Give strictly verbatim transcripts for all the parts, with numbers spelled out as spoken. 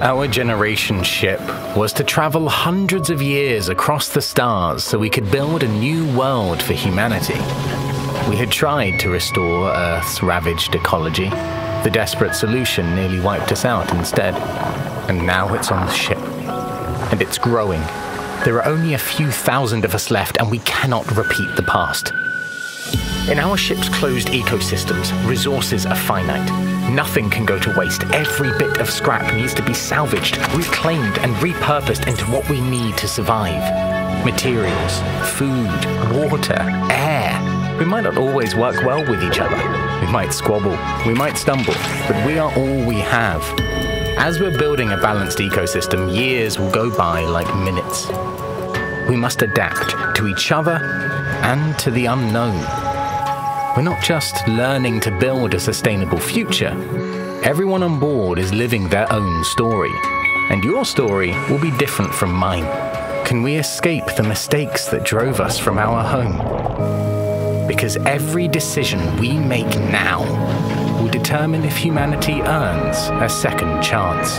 Our generation ship was to travel hundreds of years across the stars so we could build a new world for humanity. We had tried to restore Earth's ravaged ecology. The desperate solution nearly wiped us out instead. And now it's on the ship. And it's growing. There are only a few thousand of us left, and we cannot repeat the past. In our ship's closed ecosystems, resources are finite. Nothing can go to waste. Every bit of scrap needs to be salvaged, reclaimed, and repurposed into what we need to survive. Materials, food, water, air. We might not always work well with each other. We might squabble, we might stumble, but we are all we have. As we're building a balanced ecosystem, years will go by like minutes. We must adapt to each other and to the unknown. We're not just learning to build a sustainable future. Everyone on board is living their own story, and your story will be different from mine. Can we escape the mistakes that drove us from our home? Because every decision we make now will determine if humanity earns a second chance.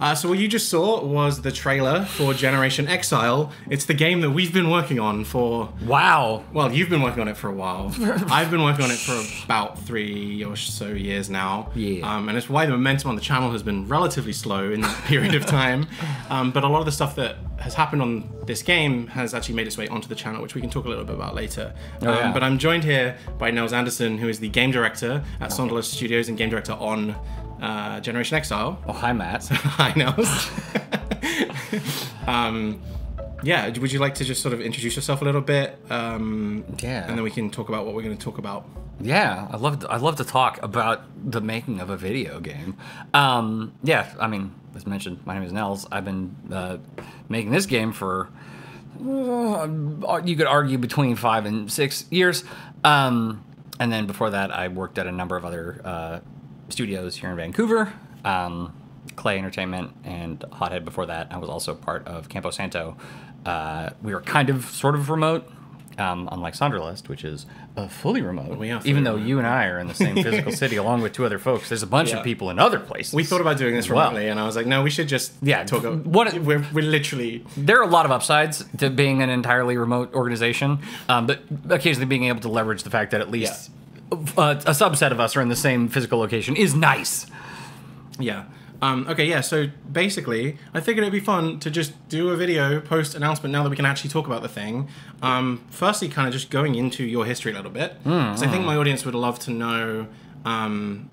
Uh, so what you just saw was the trailer for Generation Exile. It's the game that we've been working on for... Wow. Well, you've been working on it for a while. I've been working on it for about three or so years now. Yeah. Um, and it's why the momentum on the channel has been relatively slow in that period of time. Um, but a lot of the stuff that has happened on this game has actually made its way onto the channel, which we can talk a little bit about later. Oh, um, yeah. But I'm joined here by Nels Anderson, who is the game director at Sonderlust Studios and game director on... Uh, Generation Exile. Oh, hi, Matt. Hi, Nels. um, yeah, would you like to just sort of introduce yourself a little bit? Um, yeah. And then we can talk about what we're going to talk about. Yeah, I love I love to talk about the making of a video game. Um, yeah, I mean, as mentioned, my name is Nels. I've been uh, making this game for uh, you could argue between five and six years, um, and then before that, I worked at a number of other. Uh, studios here in Vancouver, um, Klei Entertainment and Hothead before that. I was also part of Campo Santo. Uh, we were kind of, sort of remote, um, unlike Sonderlust, which is uh, fully remote. We are fully even though remote. You and I are in the same physical city along with two other folks. There's a bunch yeah. of people in other places. We thought about doing this remotely, well, and I was like, no, we should just yeah, talk about what we're, we're literally... There are a lot of upsides to being an entirely remote organization, um, but occasionally being able to leverage the fact that at least... Yeah. Uh, a subset of us are in the same physical location is nice. Yeah. Um, okay, yeah, so basically, I figured it'd be fun to just do a video post-announcement now that we can actually talk about the thing. Um, firstly, kind of just going into your history a little bit. Mm-hmm. So I think my audience would love to know um,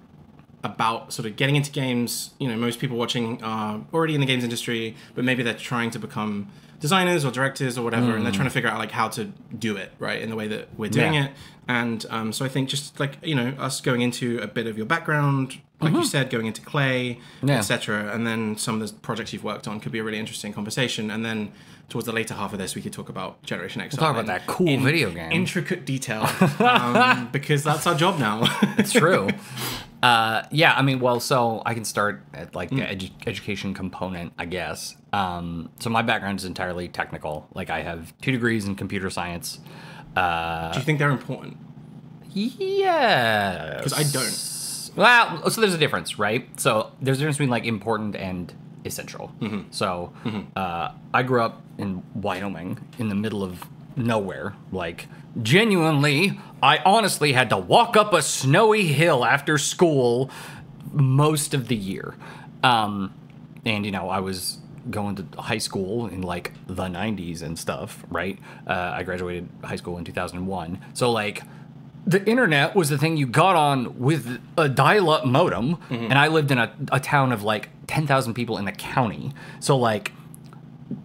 about sort of getting into games. You know, most people watching are already in the games industry, but maybe they're trying to become... designers or directors or whatever, mm. and they're trying to figure out like how to do it right in the way that we're doing yeah. it. And um, so I think just like, you know, us going into a bit of your background, like mm-hmm. you said, going into Klei, yeah. et cetera, and then some of the projects you've worked on could be a really interesting conversation. And then towards the later half of this, we could talk about Generation Exile. We'll talk about that cool in video game, intricate detail, um, because that's our job now. It's true. Uh, yeah, I mean, well, so I can start at like mm. the edu education component, I guess. Um, so my background is entirely technical. Like I have two degrees in computer science. Uh, Do you think they're important? Yeah. Because I don't. Well, so there's a difference, right? So there's a difference between like important and essential. Mm-hmm. So mm-hmm. uh, I grew up in Wyoming in the middle of nowhere. Like genuinely, I honestly had to walk up a snowy hill after school most of the year. Um, and, you know, I was... going to high school in like the nineties and stuff, right? Uh, I graduated high school in two thousand one. So like the internet was the thing you got on with a dial-up modem. Mm-hmm. And I lived in a, a town of like ten thousand people in the county. So like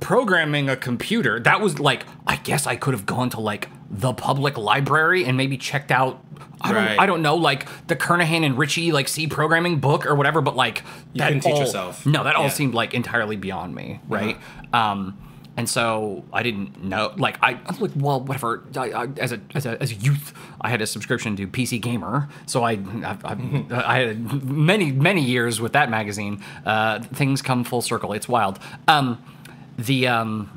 programming a computer, that was like, I guess I could have gone to like the public library and maybe checked out, I don't, right. I don't know, like the Kernahan and Ritchie like C programming book or whatever, but like you that couldn't teach all, yourself. No, that yeah. all seemed like entirely beyond me, right? Uh-huh. Um, and so I didn't know, like I like well, whatever. I, I, as a as a as a youth, I had a subscription to P C Gamer, so I I, I, I had many many years with that magazine. Uh, things come full circle. It's wild. Um, the um,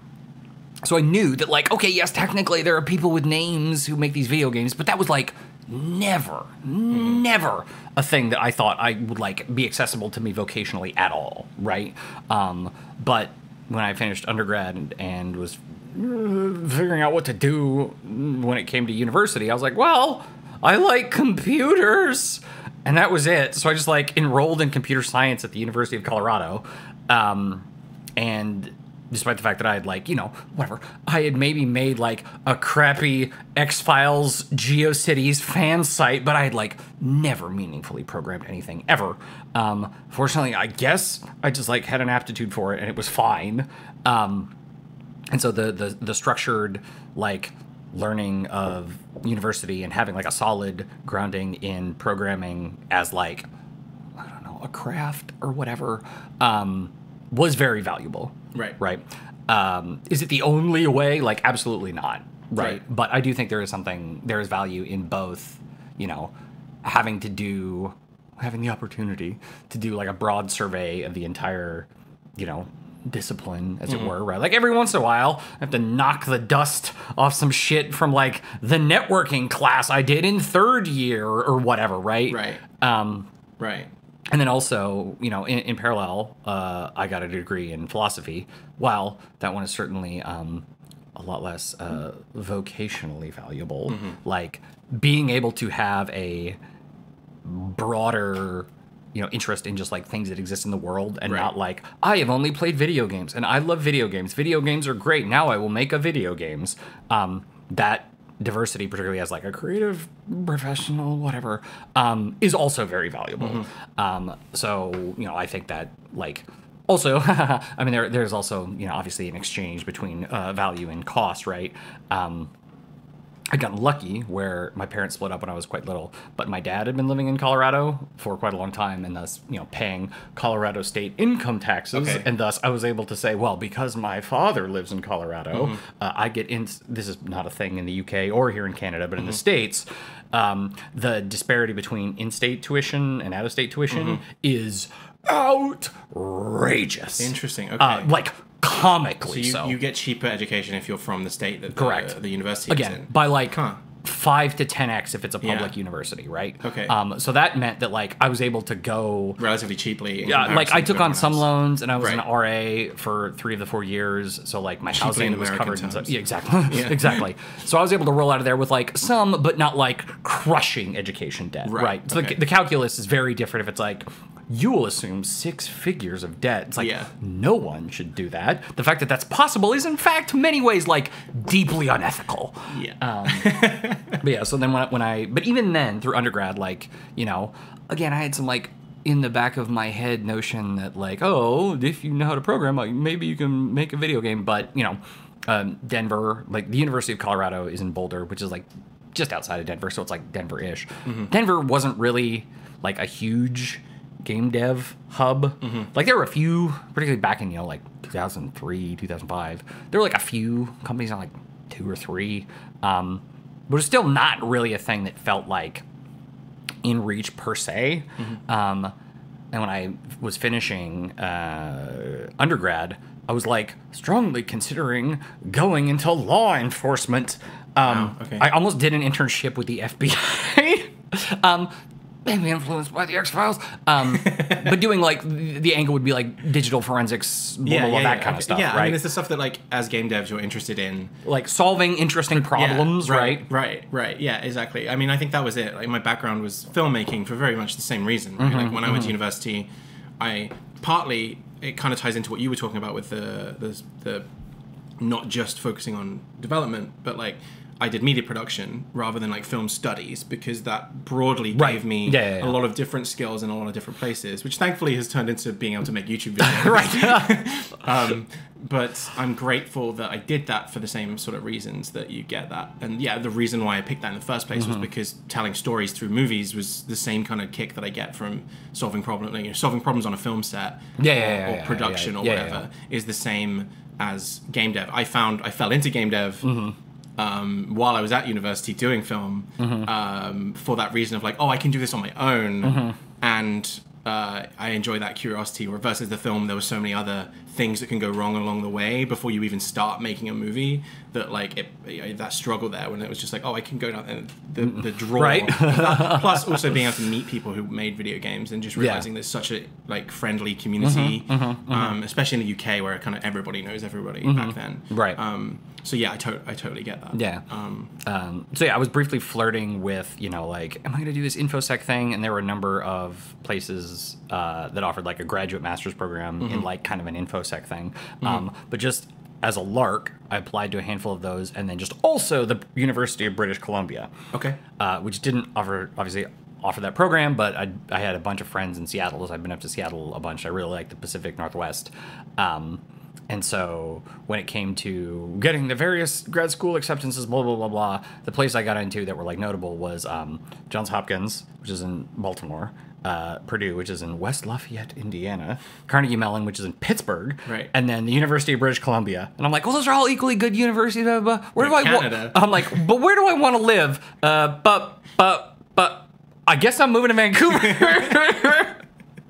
So I knew that, like, okay, yes, technically there are people with names who make these video games, but that was, like, never, mm-hmm. never a thing that I thought I would, like, be accessible to me vocationally at all, right? Um, but when I finished undergrad and, and was figuring out what to do when it came to university, I was like, well, I like computers. And that was it. So I just, like, enrolled in computer science at the University of Colorado. Um, and despite the fact that I had, like, you know, whatever, I had maybe made, like, a crappy X-Files GeoCities fan site, but I had, like, never meaningfully programmed anything, ever. Um, fortunately, I guess I just, like, had an aptitude for it, and it was fine. Um, and so the, the, the structured, like, learning of university and having, like, a solid grounding in programming as, like, I don't know, a craft or whatever, um, was very valuable. Right. Right. Um, is it the only way? Like, absolutely not. Right. Right. But I do think there is something, there is value in both, you know, having to do, having the opportunity to do, like, a broad survey of the entire, you know, discipline, as mm-hmm. it were, right? Like, every once in a while, I have to knock the dust off some shit from, like, the networking class I did in third year or whatever, right? Right. Um, right. And then also, you know, in, in parallel, uh, I got a degree in philosophy. While that one is certainly um, a lot less uh, vocationally valuable, mm-hmm. like, being able to have a broader, you know, interest in just, like, things that exist in the world and right. not, like, I have only played video games and I love video games. Video games are great. Now I will make a video games. Um, that diversity, particularly as, like, a creative professional, whatever, um, is also very valuable. Mm-hmm. Um, so, you know, I think that, like, also, I mean, there, there's also, you know, obviously an exchange between uh, value and cost, right? Um, I'd gotten lucky where my parents split up when I was quite little, but my dad had been living in Colorado for quite a long time and thus, you know, paying Colorado state income taxes. Okay. And thus I was able to say, well, because my father lives in Colorado, mm-hmm. uh, I get in, this is not a thing in the U K or here in Canada, but mm-hmm. in the States, um, the disparity between in-state tuition and out-of-state tuition mm-hmm. is outrageous. Interesting. Okay. Uh, like, comically so. You, so. you get cheaper education if you're from the state that the, Correct. the university Again, is in. By like huh. five to ten X if it's a public yeah. university, right? Okay. Um, so that meant that, like, I was able to go relatively cheaply. Yeah, like, I took on else. some loans and I was right. an R A for three of the four years. So, like, my cheaply housing was American covered. In so, yeah, exactly. Yeah. exactly. So I was able to roll out of there with, like, some, but not, like, crushing education debt, right? right? So okay. the, the calculus is very different if it's, like, you will assume six figures of debt. It's like, yeah. no one should do that. The fact that that's possible is, in fact, many ways, like, deeply unethical. Yeah. Um, but yeah, so then when I, when I, but even then, through undergrad, like, you know, again, I had some, like, in the back of my head notion that, like, oh, if you know how to program, like, maybe you can make a video game. But, you know, um, Denver, like, the University of Colorado is in Boulder, which is, like, just outside of Denver, so it's, like, Denver-ish. Mm-hmm. Denver wasn't really, like, a huge game dev hub. Mm-hmm. Like, there were a few, particularly back in, you know, like, two thousand three, two thousand five, there were, like, a few companies on, like, two or three. Um, but it's still not really a thing that felt, like, in reach per se. Mm-hmm. Um, and when I was finishing uh, undergrad, I was, like, strongly considering going into law enforcement. Um, oh, okay. I almost did an internship with the F B I. um, maybe influenced by the X-Files, um, but doing, like, the angle would be, like, digital forensics, blah, yeah, blah, blah, yeah, that yeah. kind of stuff, yeah, right? Yeah, I mean, it's the stuff that, like, as game devs, you're interested in. Like, solving interesting problems, yeah, right, right? Right, right, yeah, exactly. I mean, I think that was it. Like, my background was filmmaking for very much the same reason, right? Mm-hmm, like, when mm-hmm. I went to university, I partly, it kind of ties into what you were talking about with the, the, the not just focusing on development, but, like, I did media production rather than, like, film studies, because that broadly gave right. me yeah, yeah, yeah. a lot of different skills in a lot of different places, which thankfully has turned into being able to make YouTube videos. right. um, but I'm grateful that I did that for the same sort of reasons that you get that. And yeah, the reason why I picked that in the first place mm-hmm. was because telling stories through movies was the same kind of kick that I get from solving problems, like, you know, solving problems on a film set yeah, yeah, yeah, or yeah, production yeah, yeah. or yeah, whatever yeah, yeah. is the same as game dev. I found, I fell into game dev mm-hmm. Um, while I was at university doing film mm-hmm. um, for that reason of, like, oh, I can do this on my own. Mm-hmm. And uh, I enjoy that curiosity, versus the film, there were so many other things that can go wrong along the way before you even start making a movie, that like it, it, that struggle there when it was just like, oh, I can go down and the, the draw. Right. Plus also being able to meet people who made video games and just realizing yeah. there's such a like friendly community, mm-hmm, mm-hmm, um, mm-hmm. especially in the U K where kind of everybody knows everybody mm-hmm. back then. Right. Um, so yeah, I, to I totally get that. Yeah. Um, um, so yeah, I was briefly flirting with, you know, like, am I going to do this infosec thing? And there were a number of places uh, that offered like a graduate master's program mm-hmm. in like kind of an infosec thing. Mm-hmm. um, but just as a lark, I applied to a handful of those, and then just also the University of British Columbia. Okay. Uh, which didn't offer, obviously, offer that program, but I, I had a bunch of friends in Seattle, so I've been up to Seattle a bunch. I really like the Pacific Northwest. Um, and so when it came to getting the various grad school acceptances, blah, blah, blah, blah, the place I got into that were like notable was um, Johns Hopkins, which is in Baltimore, Uh, Purdue, which is in West Lafayette, Indiana, Carnegie Mellon, which is in Pittsburgh, right. and then the University of British Columbia. And I'm like, well, those are all equally good universities. Blah, blah, blah. Where We're do I want? I'm like, but where do I want to live? Uh, but but but I guess I'm moving to Vancouver.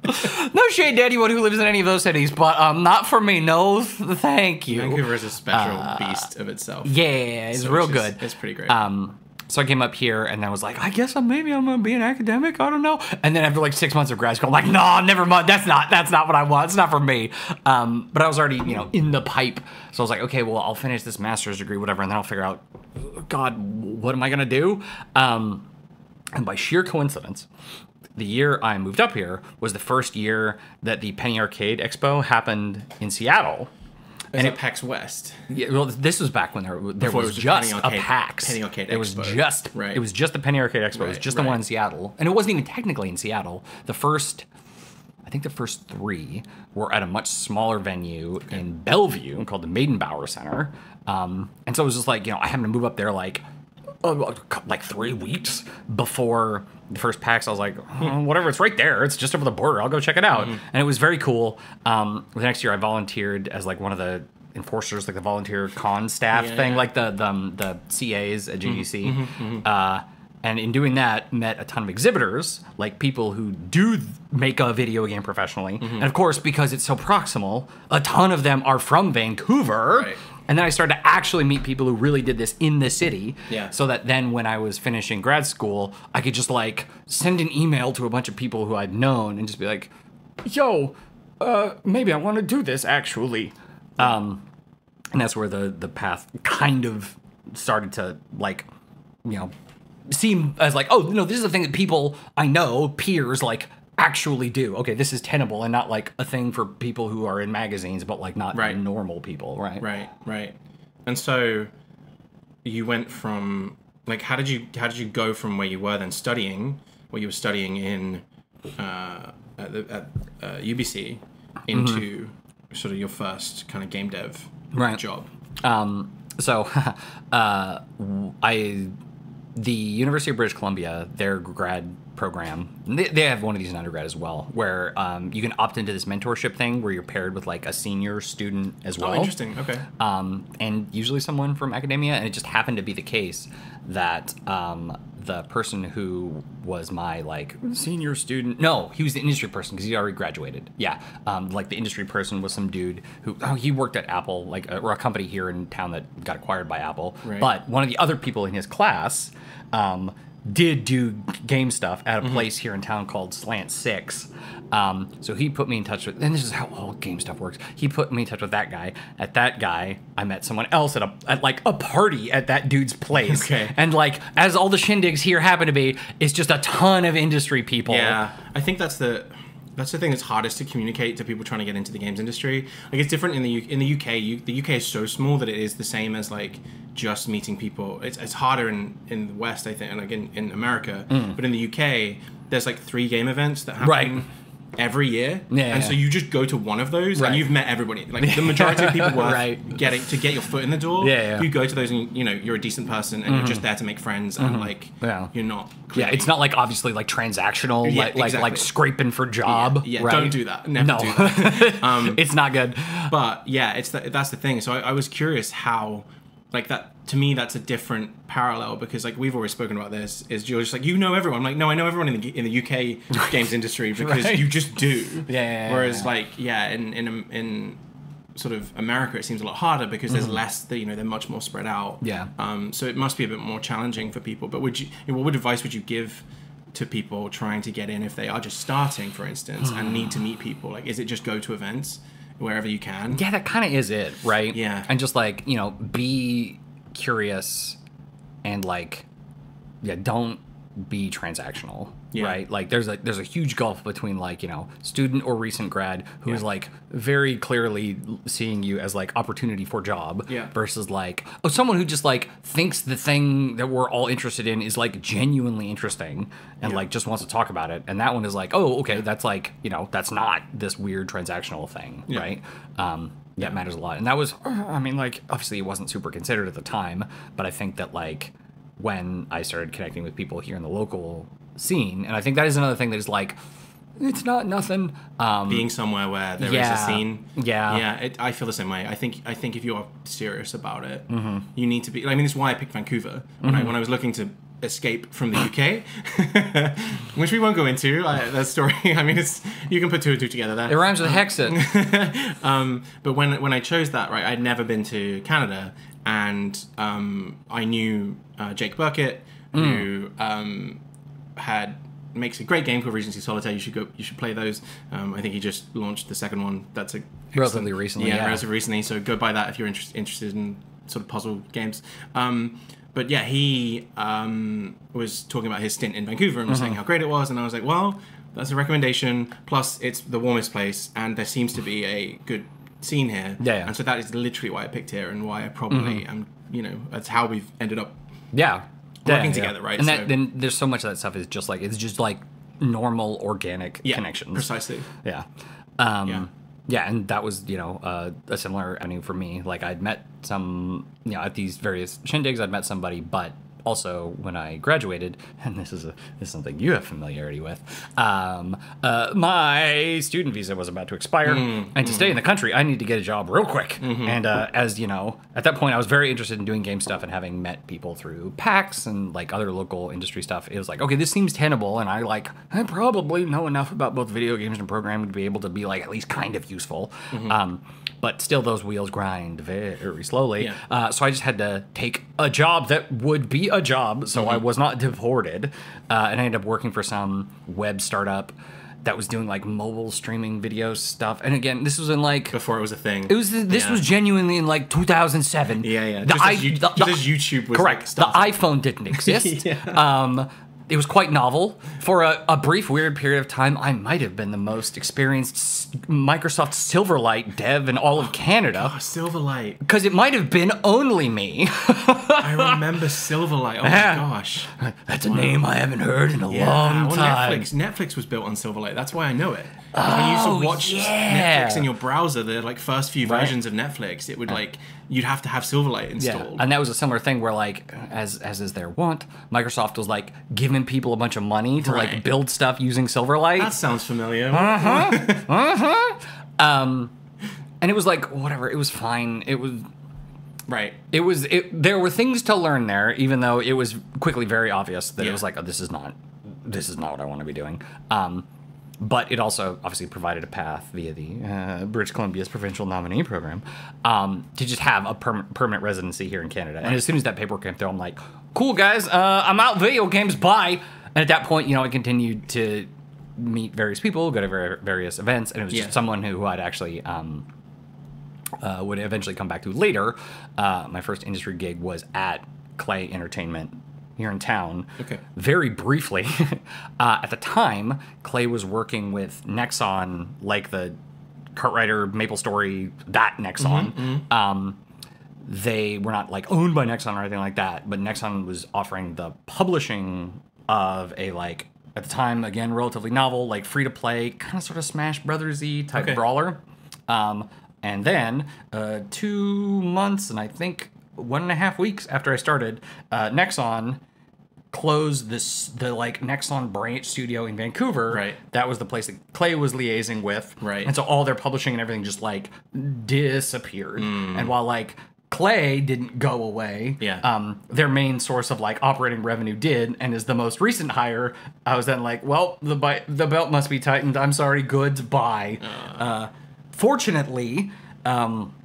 No shade to anyone who lives in any of those cities, but um, not for me. No, thank you. Vancouver is a special uh, beast of itself. Yeah, it's so real it's just, good. It's pretty great. Um, So I came up here and I was like, I guess I'm, maybe I'm going to be an academic. I don't know. And then after like six months of grad school, I'm like, nah, never mind. That's not, that's not what I want. It's not for me. Um, but I was already, you know, in the pipe. So I was like, okay, well, I'll finish this master's degree, whatever. And then I'll figure out, God, what am I going to do? Um, and by sheer coincidence, the year I moved up here was the first year that the Penny Arcade Expo happened in Seattle. And it PAX West. Yeah, well, this was back when there, there was, was just a PAX. Penny Arcade Expo. It was just, right. it was just the Penny Arcade Expo. Right, it was just right. the one in Seattle. And it wasn't even technically in Seattle. The first, I think the first three were at a much smaller venue okay. in Bellevue called the Maidenbauer Center. Um, and so it was just like, you know, I happened to move up there like, uh, like three weeks before the first PAX. I was like, oh, whatever, it's right there. It's just over the border. I'll go check it out. Mm-hmm. And it was very cool. Um, the next year I volunteered as like one of the enforcers, like the volunteer con staff yeah. thing, like the, the, um, the C As at G D C. Mm-hmm, mm-hmm. Uh, and in doing that, met a ton of exhibitors, like people who do make a video game professionally. Mm-hmm. And of course, because it's so proximal, a ton of them are from Vancouver. Right. And then I started to actually meet people who really did this in the city. Yeah. So that then when I was finishing grad school, I could just like send an email to a bunch of people who I'd known and just be like, yo, uh, maybe I want to do this actually. Um, and that's where the, the path kind of started to like, you know, seem as like, oh, no, this is the thing that people I know, peers like, actually do. Okay, this is tenable and not like a thing for people who are in magazines, but like not right. normal people, right? Right, right. And so you went from like, how did you how did you go from where you were then studying, where you were studying in uh, at, the, at uh, U B C, into mm-hmm. sort of your first kind of game dev right. job? Um, so uh, I the University of British Columbia, their grad program, they have one of these in undergrad as well, where um, you can opt into this mentorship thing where you're paired with like a senior student as well. Oh, interesting. Okay. Um, and usually someone from academia, and it just happened to be the case that um, the person who was my like senior student, no, he was the industry person because he already graduated. Yeah. Um, like the industry person was some dude who, oh, he worked at Apple, like a, or a company here in town that got acquired by Apple. Right. But one of the other people in his class, um, did do game stuff at a mm-hmm. place here in town called Slant Six. Um, so he put me in touch with, and this is how all game stuff works. He put me in touch with that guy. At that guy, I met someone else at a at like a party at that dude's place. Okay. And like, as all the shindigs here happen to be, it's just a ton of industry people. Yeah, I think that's the that's the thing that's hardest to communicate to people trying to get into the games industry. Like, it's different in the U in the U K. You, the U K is so small that it is the same as like just meeting people. It's it's harder in in the West, I think, and like in in America. Mm. But in the U K, there's like three game events that happen right. every year, yeah, and yeah. so you just go to one of those, right. and you've met everybody. Like the majority of people worth right. getting to get your foot in the door. Yeah, yeah. You go to those, and you know you're a decent person, and mm-hmm. you're just there to make friends, and mm-hmm. like yeah. you're not. Cleaning. Yeah, it's not like obviously like transactional, yeah, like, exactly. like like scraping for job. Yeah, yeah. Right? Don't do that. Never no, do that. Um, it's not good. But yeah, it's the, that's the thing. So I, I was curious how. Like that to me, that's a different parallel, because like we've always spoken about this, is you're just like, you know everyone. I'm like, no, I know everyone in the in the U K games industry, because right. you just do. Yeah. yeah Whereas yeah. like, yeah, in in in sort of America, it seems a lot harder because there's mm-hmm. less. That, you know, they're much more spread out. Yeah. Um. So it must be a bit more challenging for people. But would you? What advice would you give to people trying to get in if they are just starting, for instance, and need to meet people? Like, is it just go to events wherever you can? Yeah, that kind of is it, right? Yeah. And just like, you know, be curious and like, yeah, don't be transactional, yeah. right? Like there's a, there's a huge gulf between like, you know, student or recent grad who's yeah. like very clearly seeing you as like opportunity for job yeah. versus like, oh, someone who just like thinks the thing that we're all interested in is like genuinely interesting and yeah. like just wants to talk about it. And that one is like, oh, okay, yeah. that's like, you know, that's not this weird transactional thing, yeah. right? Um, yeah. That matters a lot. And that was, I mean, like, obviously it wasn't super considered at the time, but I think that like, when I started connecting with people here in the local scene. And I think that is another thing that is like, it's not nothing. Um, Being somewhere where there yeah, is a scene. Yeah. Yeah, it, I feel the same way. I think I think if you're serious about it, mm-hmm. you need to be, I mean, it's why I picked Vancouver. When, mm-hmm. I, when I was looking to escape from the U K, which we won't go into, I, that story. I mean, it's, you can put two and two together there. It rhymes with Hexit. um, but when, when I chose that, right, I'd never been to Canada. And um, I knew uh, Jake Burkett, who mm. um, had makes a great game called Regency Solitaire. You should go. You should play those. Um, I think he just launched the second one. That's a relatively recently. Yeah, yeah, relatively recently. So go buy that if you're inter interested in sort of puzzle games. Um, but yeah, he um, was talking about his stint in Vancouver and was mm-hmm. saying how great it was. And I was like, well, that's a recommendation. Plus, it's the warmest place, and there seems to be a good scene here, yeah, yeah, and so that is literally why I picked here, and why I probably mm-hmm. am, you know, that's how we've ended up, yeah, working yeah, together, yeah. right? And so, that, then there's so much of that stuff is just like, it's just like normal organic yeah, connections, precisely, yeah, um, yeah, yeah, and that was, you know, uh, a similar avenue for me. Like I'd met some, you know, at these various shindigs, I'd met somebody, but also when I graduated, and this is a this is something you have familiarity with, um, uh, my student visa was about to expire, mm, and to mm. stay in the country, I need to get a job real quick. Mm-hmm. And uh, as you know, at that point, I was very interested in doing game stuff, and having met people through PAX and like other local industry stuff, it was like, okay, this seems tenable, and I like I probably know enough about both video games and programming to be able to be like at least kind of useful. Mm-hmm. um, But still, those wheels grind very slowly. Yeah. Uh, so I just had to take a job that would be a job, so mm-hmm. I was not deported. Uh, and I ended up working for some web startup that was doing like mobile streaming video stuff. And again, this was in like... Before it was a thing. It was This yeah. was genuinely in like two thousand seven. Yeah, yeah. The just, I, as, you, the, just the, as YouTube was... Correct. Like starting. The iPhone didn't exist. yeah. Um... It was quite novel. For a, a brief, weird period of time, I might have been the most experienced Microsoft Silverlight dev in all of Canada. Oh, Silverlight. Because it might have been only me. I remember Silverlight. Oh, my gosh. That's a wow. name I haven't heard in a yeah. long well, time. Netflix. Netflix was built on Silverlight. That's why I know it. Oh, when you used to watch yeah. Netflix in your browser, the like first few right. versions of Netflix, it would like you'd have to have Silverlight installed. Yeah. And that was a similar thing where like, as as is their wont, Microsoft was like giving people a bunch of money to right. like build stuff using Silverlight. That sounds familiar. Uh huh. uh huh. Um, and it was like whatever. It was fine. It was. Right. It was. It, there were things to learn there, even though it was quickly very obvious that yeah. it was like, oh, this is not, this is not what I want to be doing. Um. But it also obviously provided a path via the uh, British Columbia's provincial nominee program um, to just have a per permanent residency here in Canada. Right. And as soon as that paperwork came through, I'm like, cool, guys, uh, I'm out video games, bye. And at that point, you know, I continued to meet various people, go to ver various events. And it was yeah. just someone who, who I'd actually um, uh, would eventually come back to later. Uh, my first industry gig was at Klei Entertainment here in town, okay. very briefly. uh, at the time, Klei was working with Nexon, like the Cartwriter, MapleStory, that Nexon. Mm-hmm, mm-hmm. Um, they were not like owned by Nexon or anything like that, but Nexon was offering the publishing of a like, at the time, again, relatively novel, like free-to-play, kind of sort of Smash Brothers-y type okay. brawler. Um, and then uh, two months, and I think one and a half weeks after I started, uh, Nexon closed this the like Nexon branch studio in Vancouver. Right. That was the place that Klei was liaising with. Right. And so all their publishing and everything just like disappeared. Mm. And while like Klei didn't go away. Yeah. Um, their main source of like operating revenue did, and is the most recent hire. I was then like, well, the bi the belt must be tightened. I'm sorry, goodbye. Uh. Uh, fortunately, um,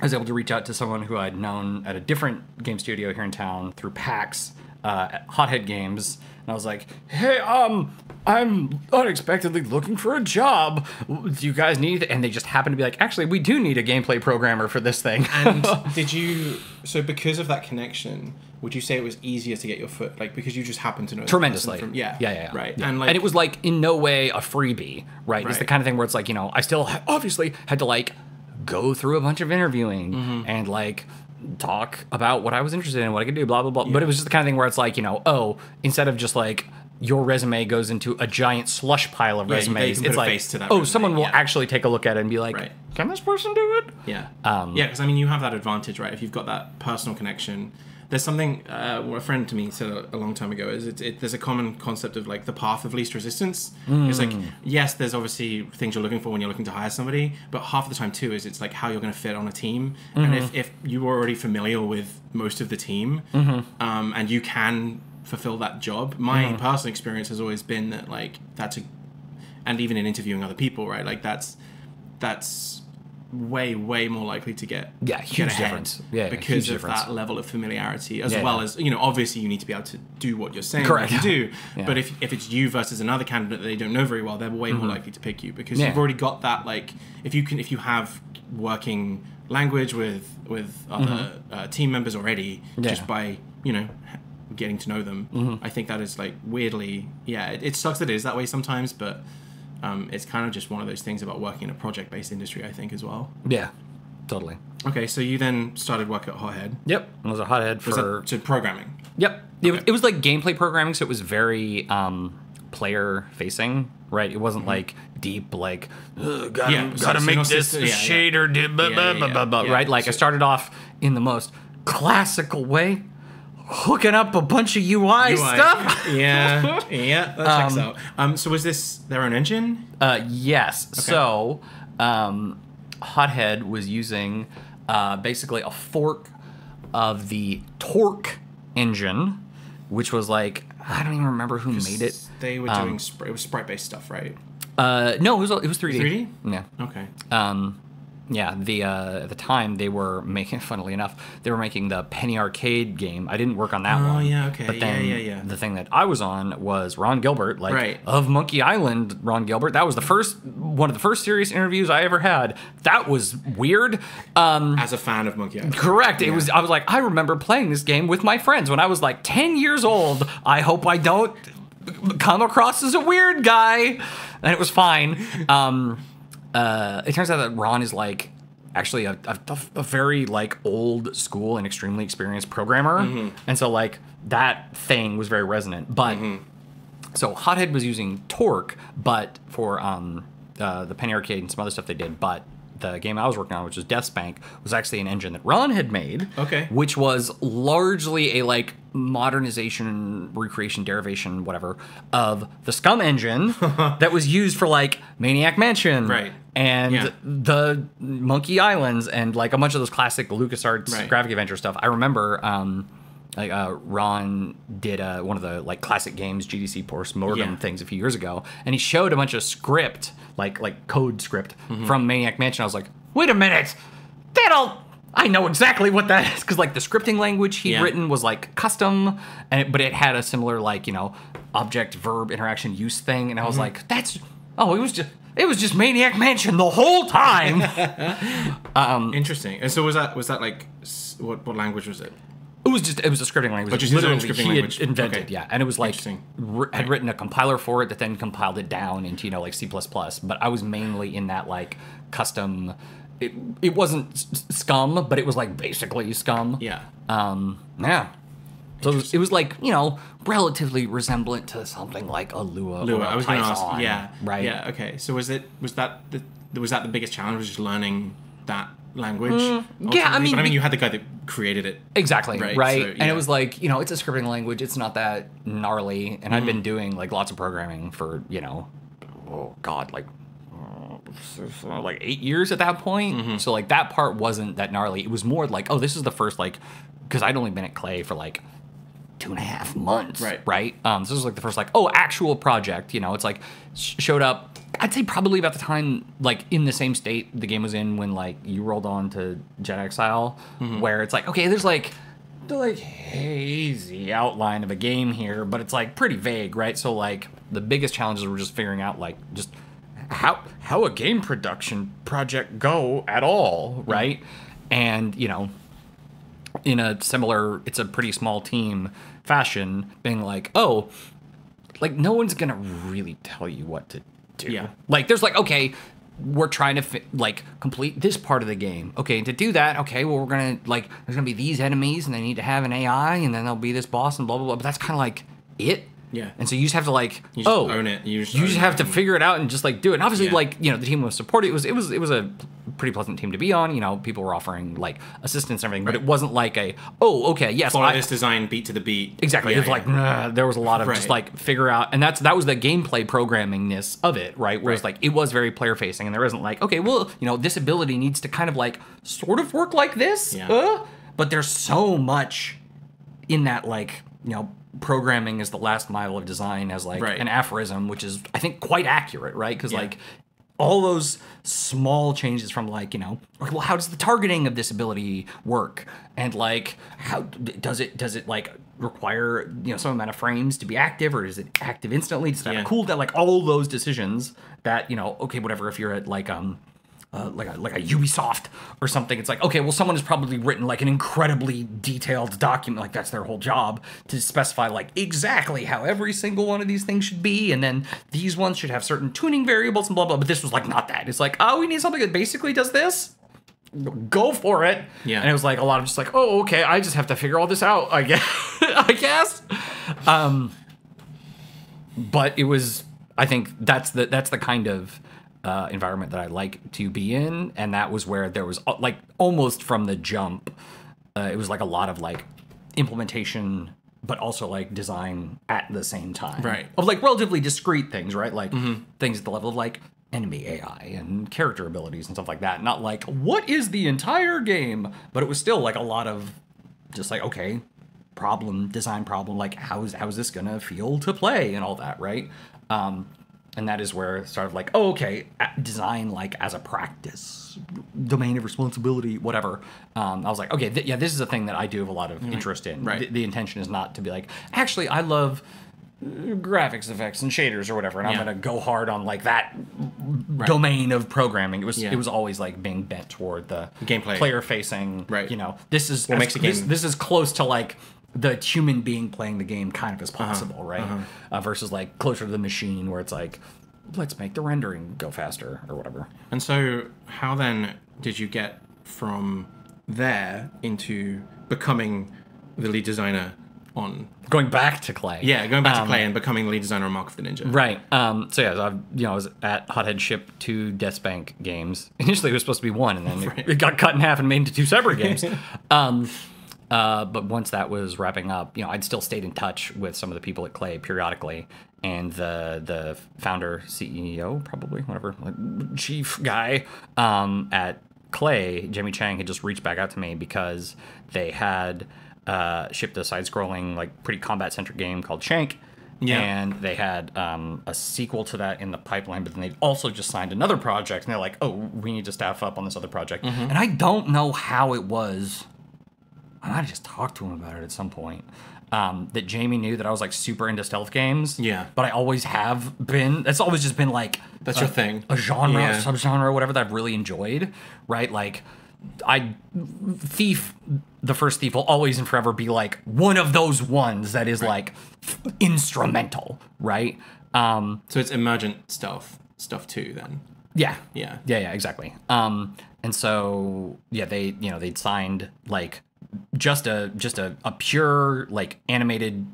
I was able to reach out to someone who I'd known at a different game studio here in town through PAX, uh, at Hothead Games, and I was like, hey, um. I'm unexpectedly looking for a job. Do you guys need? And they just happen to be like, actually, we do need a gameplay programmer for this thing. And did you? So because of that connection, would you say it was easier to get your foot? Like because you just happen to know tremendously. From, yeah, yeah, yeah, yeah. Right. Yeah. And like, and it was like in no way a freebie, right? right? It's the kind of thing where it's like, you know, I still obviously had to like go through a bunch of interviewing mm-hmm. and like. talk about what I was interested in, what I could do, blah, blah, blah. Yeah. But it was just the kind of thing where it's like, you know, oh, instead of just like your resume goes into a giant slush pile of yeah, resumes, it's like, face to that oh, resume. someone will yeah. actually take a look at it and be like, right. can this person do it? Yeah. Um, yeah, because I mean, you have that advantage, right? If you've got that personal connection, there's something uh, well, a friend to me said a, a long time ago is it, it, there's a common concept of like the path of least resistance. Mm. It's like, yes, there's obviously things you're looking for when you're looking to hire somebody, but half the time too is it's like how you're going to fit on a team. Mm-hmm. And if, if you're already familiar with most of the team mm-hmm. um, and you can fulfill that job, my mm-hmm. personal experience has always been that like that's a, and even in interviewing other people, right? Like that's, that's, way way more likely to get yeah huge get difference yeah because of difference. that level of familiarity as yeah, well yeah. as you know obviously you need to be able to do what you're saying correct you do yeah. but if, if it's you versus another candidate that they don't know very well, they're way mm-hmm. more likely to pick you because yeah. you've already got that like if you can if you have working language with with other mm-hmm. uh, team members already yeah. just by you know getting to know them mm-hmm. I think that is like weirdly yeah it, it sucks that it is that way sometimes, but Um, it's kind of just one of those things about working in a project-based industry, I think, as well. Yeah, totally. Okay, so you then started work at Hothead. Yep, I was at Hothead for... Was that, so programming? Yep. Okay. It, it was like gameplay programming, so it was very um, player-facing, right? It wasn't mm-hmm. like deep, like, ugh, gotta, yeah, gotta so, make so this yeah, shader, yeah. Blah, blah, yeah, yeah, blah, blah, yeah. right? Like, so, I started off in the most classical way, hooking up a bunch of U I, U I. stuff. Yeah, yeah, that checks um, out. Um, so was this their own engine? Uh, yes. Okay. So um, Hothead was using uh, basically a fork of the Torque engine, which was like, I don't even remember who made it. They were um, doing, spr it was sprite-based stuff, right? Uh, no, it was, it was three D. three D? Yeah. Okay. Um, Yeah, the uh, at the time they were making, funnily enough, they were making the Penny Arcade game. I didn't work on that oh, one. Oh yeah, okay. But then yeah, yeah, yeah. the thing that I was on was Ron Gilbert, like right. of Monkey Island. Ron Gilbert. That was the first one of the first serious interviews I ever had. That was weird. Um, As a fan of Monkey Island. Correct. Yeah. It was. I was like, I remember playing this game with my friends when I was like ten years old. I hope I don't come across as a weird guy. And it was fine. Um, Uh, it turns out that Ron is like actually a, a, a very like old school and extremely experienced programmer. Mm-hmm. And so like that thing was very resonant, but mm-hmm. so Hothead was using Torque, but for, um, uh, the Penny Arcade and some other stuff they did, but the game I was working on, which was Death Spank, was actually an engine that Ron had made, okay. which was largely a like modernization, recreation, derivation, whatever, of the Scum engine that was used for like Maniac Mansion right. and yeah. the Monkey Islands and like a bunch of those classic LucasArts right. graphic adventure stuff. I remember um, like uh, Ron did uh, one of the like classic games G D C Post Mortem yeah. things a few years ago, and he showed a bunch of script like like code script mm-hmm. from Maniac Mansion. I was like, wait a minute, that'll I know exactly what that is because like the scripting language he'd yeah. written was like custom, and it, but it had a similar like you know object verb interaction use thing, and I was mm-hmm. like, that's oh it was just it was just Maniac Mansion the whole time. um, Interesting. And so was that was that like what what language was it? It was just, it was a scripting language. Which is literally scripting language. Invented, okay. yeah. And it was like, had written a compiler for it that then compiled it down into, you know, like C plus plus. But I was mainly in that, like, custom, it, it wasn't Scum, but it was, like, basically Scum. Yeah. Um, yeah. So it was, it was like, you know, relatively resemblant to something like a Lua, Lua. Or a I was going to ask, yeah. Right? Yeah, okay. So was it, was that the, was that the biggest challenge, was just learning that language? Mm, yeah, I mean, but I mean, you had the guy that created it. Exactly, right? right? So, yeah. And it was like, you know, it's a scripting language. It's not that gnarly. And mm-hmm. I've been doing, like, lots of programming for, you know, oh, God, like, like eight years at that point. Mm-hmm. So like that part wasn't that gnarly. It was more like, oh, this is the first, like, because I'd only been at Klei for like two and a half months. Right. Right. Um, so this was like the first, like, oh, actual project, you know, it's like sh showed up. I'd say probably about the time, like, in the same state the game was in when, like, you rolled on to Gen Exile, mm-hmm. where it's like, okay, there's, like, the, like, hazy outline of a game here, but it's, like, pretty vague, right? So, like, the biggest challenges were just figuring out, like, just how how a game production project go at all, right? Mm-hmm. And, you know, in a similar, it's a pretty small team fashion, being like, oh, like, no one's gonna really tell you what to do. Do. Yeah. Like, there's like, okay, we're trying to, fit, like, complete this part of the game. Okay, and to do that, okay, well, we're going to, like, there's going to be these enemies, and they need to have an A I, and then there'll be this boss, and blah, blah, blah. But that's kind of, like, it. Yeah. And so you just have to, like, you just oh. own it. You just, you just have it. to figure it out and just, like, do it. And obviously, yeah. like, you know, the team was supported. It was, it was, it was a pretty pleasant team to be on. You know, people were offering, like, assistance and everything. Right. But it wasn't like a, oh, okay, yes. Flawless design, beat to the beat. Exactly. Yeah, it was yeah. like, nah, there was a lot of right. just, like, figure out. And that's that was the gameplay programmingness of it, right? Whereas, right. like, it was very player-facing. And there wasn't, like, okay, well, you know, this ability needs to kind of, like, sort of work like this. Yeah. Uh, but there's so much in that, like, you know, programming is the last mile of design, as like right. an aphorism, which is I think quite accurate, right? Because yeah. like all those small changes from like, you know, okay, well, how does the targeting of this ability work, and like how does it does it like require, you know, some amount of frames to be active, or is it active instantly? Does it have a cooldown? Like all those decisions that, you know, okay, whatever. If you're at like um. Uh, like a, like a Ubisoft or something, it's like, okay, well, someone has probably written like an incredibly detailed document, like that's their whole job, to specify like exactly how every single one of these things should be, and then these ones should have certain tuning variables and blah, blah, but this was like not that. It's like, oh, we need something that basically does this. Go for it. Yeah. And it was like a lot of just like, oh, okay, I just have to figure all this out, I guess. I guess. Um, but it was, I think that's the, that's the kind of Uh, environment that I like to be in, and that was where there was like almost from the jump, uh, it was like a lot of like implementation, but also like design at the same time, right? Of like relatively discrete things, right? Like mm-hmm. things at the level of like enemy A I and character abilities and stuff like that. Not like what is the entire game, but it was still like a lot of just like okay, problem design problem, like how is how is this gonna feel to play and all that, right? Um, And that is where sort of like, oh, okay, design like as a practice, domain of responsibility, whatever. Um, I was like, okay, th yeah, this is a thing that I do have a lot of right. interest in. Right. The, the intention is not to be like, actually, I love graphics effects and shaders or whatever, and yeah. I'm gonna go hard on like that right. domain of programming. It was yeah. it was always like being bent toward the gameplay, player facing. Right. You know, this is what as, makes a game. This, this is close to like the human being playing the game kind of as possible, uh-huh, right? Uh-huh. Uh, versus like closer to the machine where it's like, let's make the rendering go faster or whatever. And so how then did you get from there into becoming the lead designer on... Going back to Klei. Yeah, going back um, to Klei and becoming the lead designer on Mark of the Ninja. Right. Um, so yeah, so I've, you know, I was at Hothead Ship two Death Spank games. Initially it was supposed to be one, and then right. it, it got cut in half and made into two separate games. um, Uh, but once that was wrapping up, you know, I'd still stayed in touch with some of the people at Klei periodically, and the the founder, C E O, probably, whatever, like, chief guy um, at Klei, Jimmy Chang, had just reached back out to me because they had uh, shipped a side-scrolling, like, pretty combat-centric game called Shank, yeah. and they had um, a sequel to that in the pipeline, but then they also just signed another project, and they're like, oh, we need to staff up on this other project. Mm-hmm. And I don't know how it was... I might have just talked to him about it at some point. Um, that Jamie knew that I was like super into stealth games. Yeah. But I always have been. That's always just been like that's a, your thing. A genre, yeah. subgenre, whatever that I've really enjoyed. Right? Like, I Thief, the first Thief will always and forever be like one of those ones that is right. like instrumental, right? Um, so it's emergent stealth stuff too, then. Yeah. Yeah. Yeah. Yeah. Exactly. Um, and so yeah, they you know they'd signed like. Just a just a, a pure like animated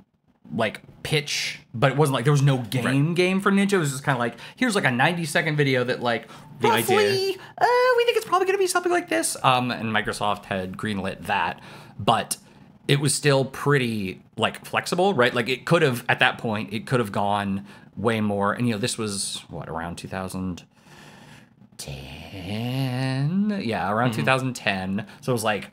like pitch, but it wasn't like there was no game right. game for Ninja. It was just kind of like here's like a ninety second video that like the roughly, idea. Uh, we think it's probably gonna be something like this. Um, and Microsoft had greenlit that, but it was still pretty like flexible, right? Like it could have at that point it could have gone way more. And you know this was what around two thousand. ten, yeah, around mm-hmm. two thousand ten. So it was like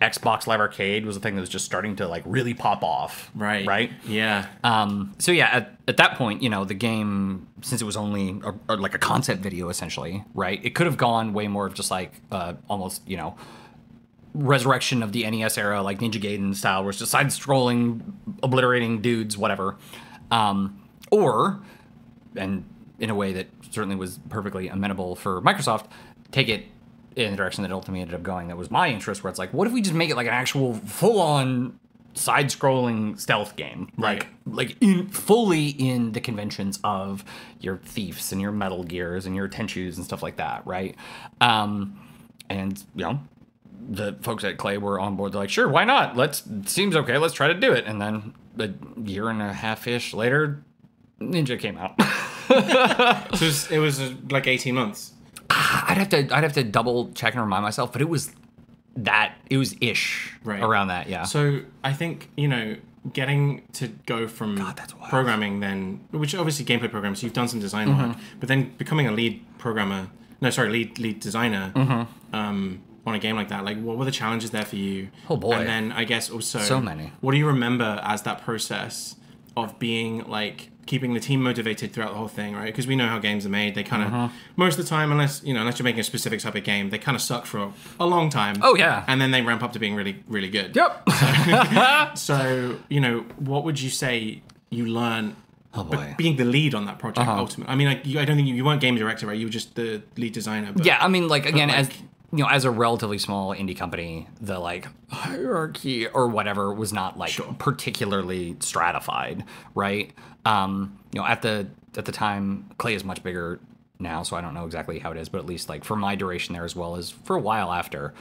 Xbox Live Arcade was a thing that was just starting to like really pop off. Right. Right. Yeah. Um, so yeah, at, at that point, you know, the game, since it was only a, or like a concept video essentially, right? It could have gone way more of just like uh, almost, you know, resurrection of the N E S era, like Ninja Gaiden style, where it's just side-scrolling, obliterating dudes, whatever. Um, or, and in a way that certainly was perfectly amenable for Microsoft, take it in the direction that it ultimately ended up going. That was my interest, where it's like, what if we just make it like an actual full-on side-scrolling stealth game? Right. Like, like in, fully in the conventions of your Thiefs and your Metal Gears and your Tenchus and stuff like that, right? Um, and, you know, the folks at Klei were on board. They're like, sure, why not? Let's, seems okay. Let's try to do it. And then a year and a half-ish later, Ninja came out. So it was, it was like eighteen months. I'd have to, I'd have to double check and remind myself, but it was that, it was ish right. around that. Yeah. So I think, you know, getting to go from God, programming then, which obviously gameplay programs, you've done some design mm-hmm. work, but then becoming a lead programmer, no, sorry, lead, lead designer, mm-hmm. um, on a game like that, like what were the challenges there for you? Oh boy. And then I guess also so many. What do you remember as that process of being like keeping the team motivated throughout the whole thing, right? Because we know how games are made. They kind of uh-huh. most of the time, unless you know, unless you're making a specific type of game, they kind of suck for a long time. Oh yeah. And then they ramp up to being really, really good. Yep. So, so you know, what would you say you learn? Oh boy. But being the lead on that project, uh-huh. ultimately. I mean, like you, I don't think you, you weren't game director, right? You were just the lead designer. But, yeah, I mean, like again, like, as you know, as a relatively small indie company, the like hierarchy or whatever was not like sure. particularly stratified, right? Um, you know, at the at the time, Klei is much bigger now, so I don't know exactly how it is, but at least like for my duration there, as well as for a while after,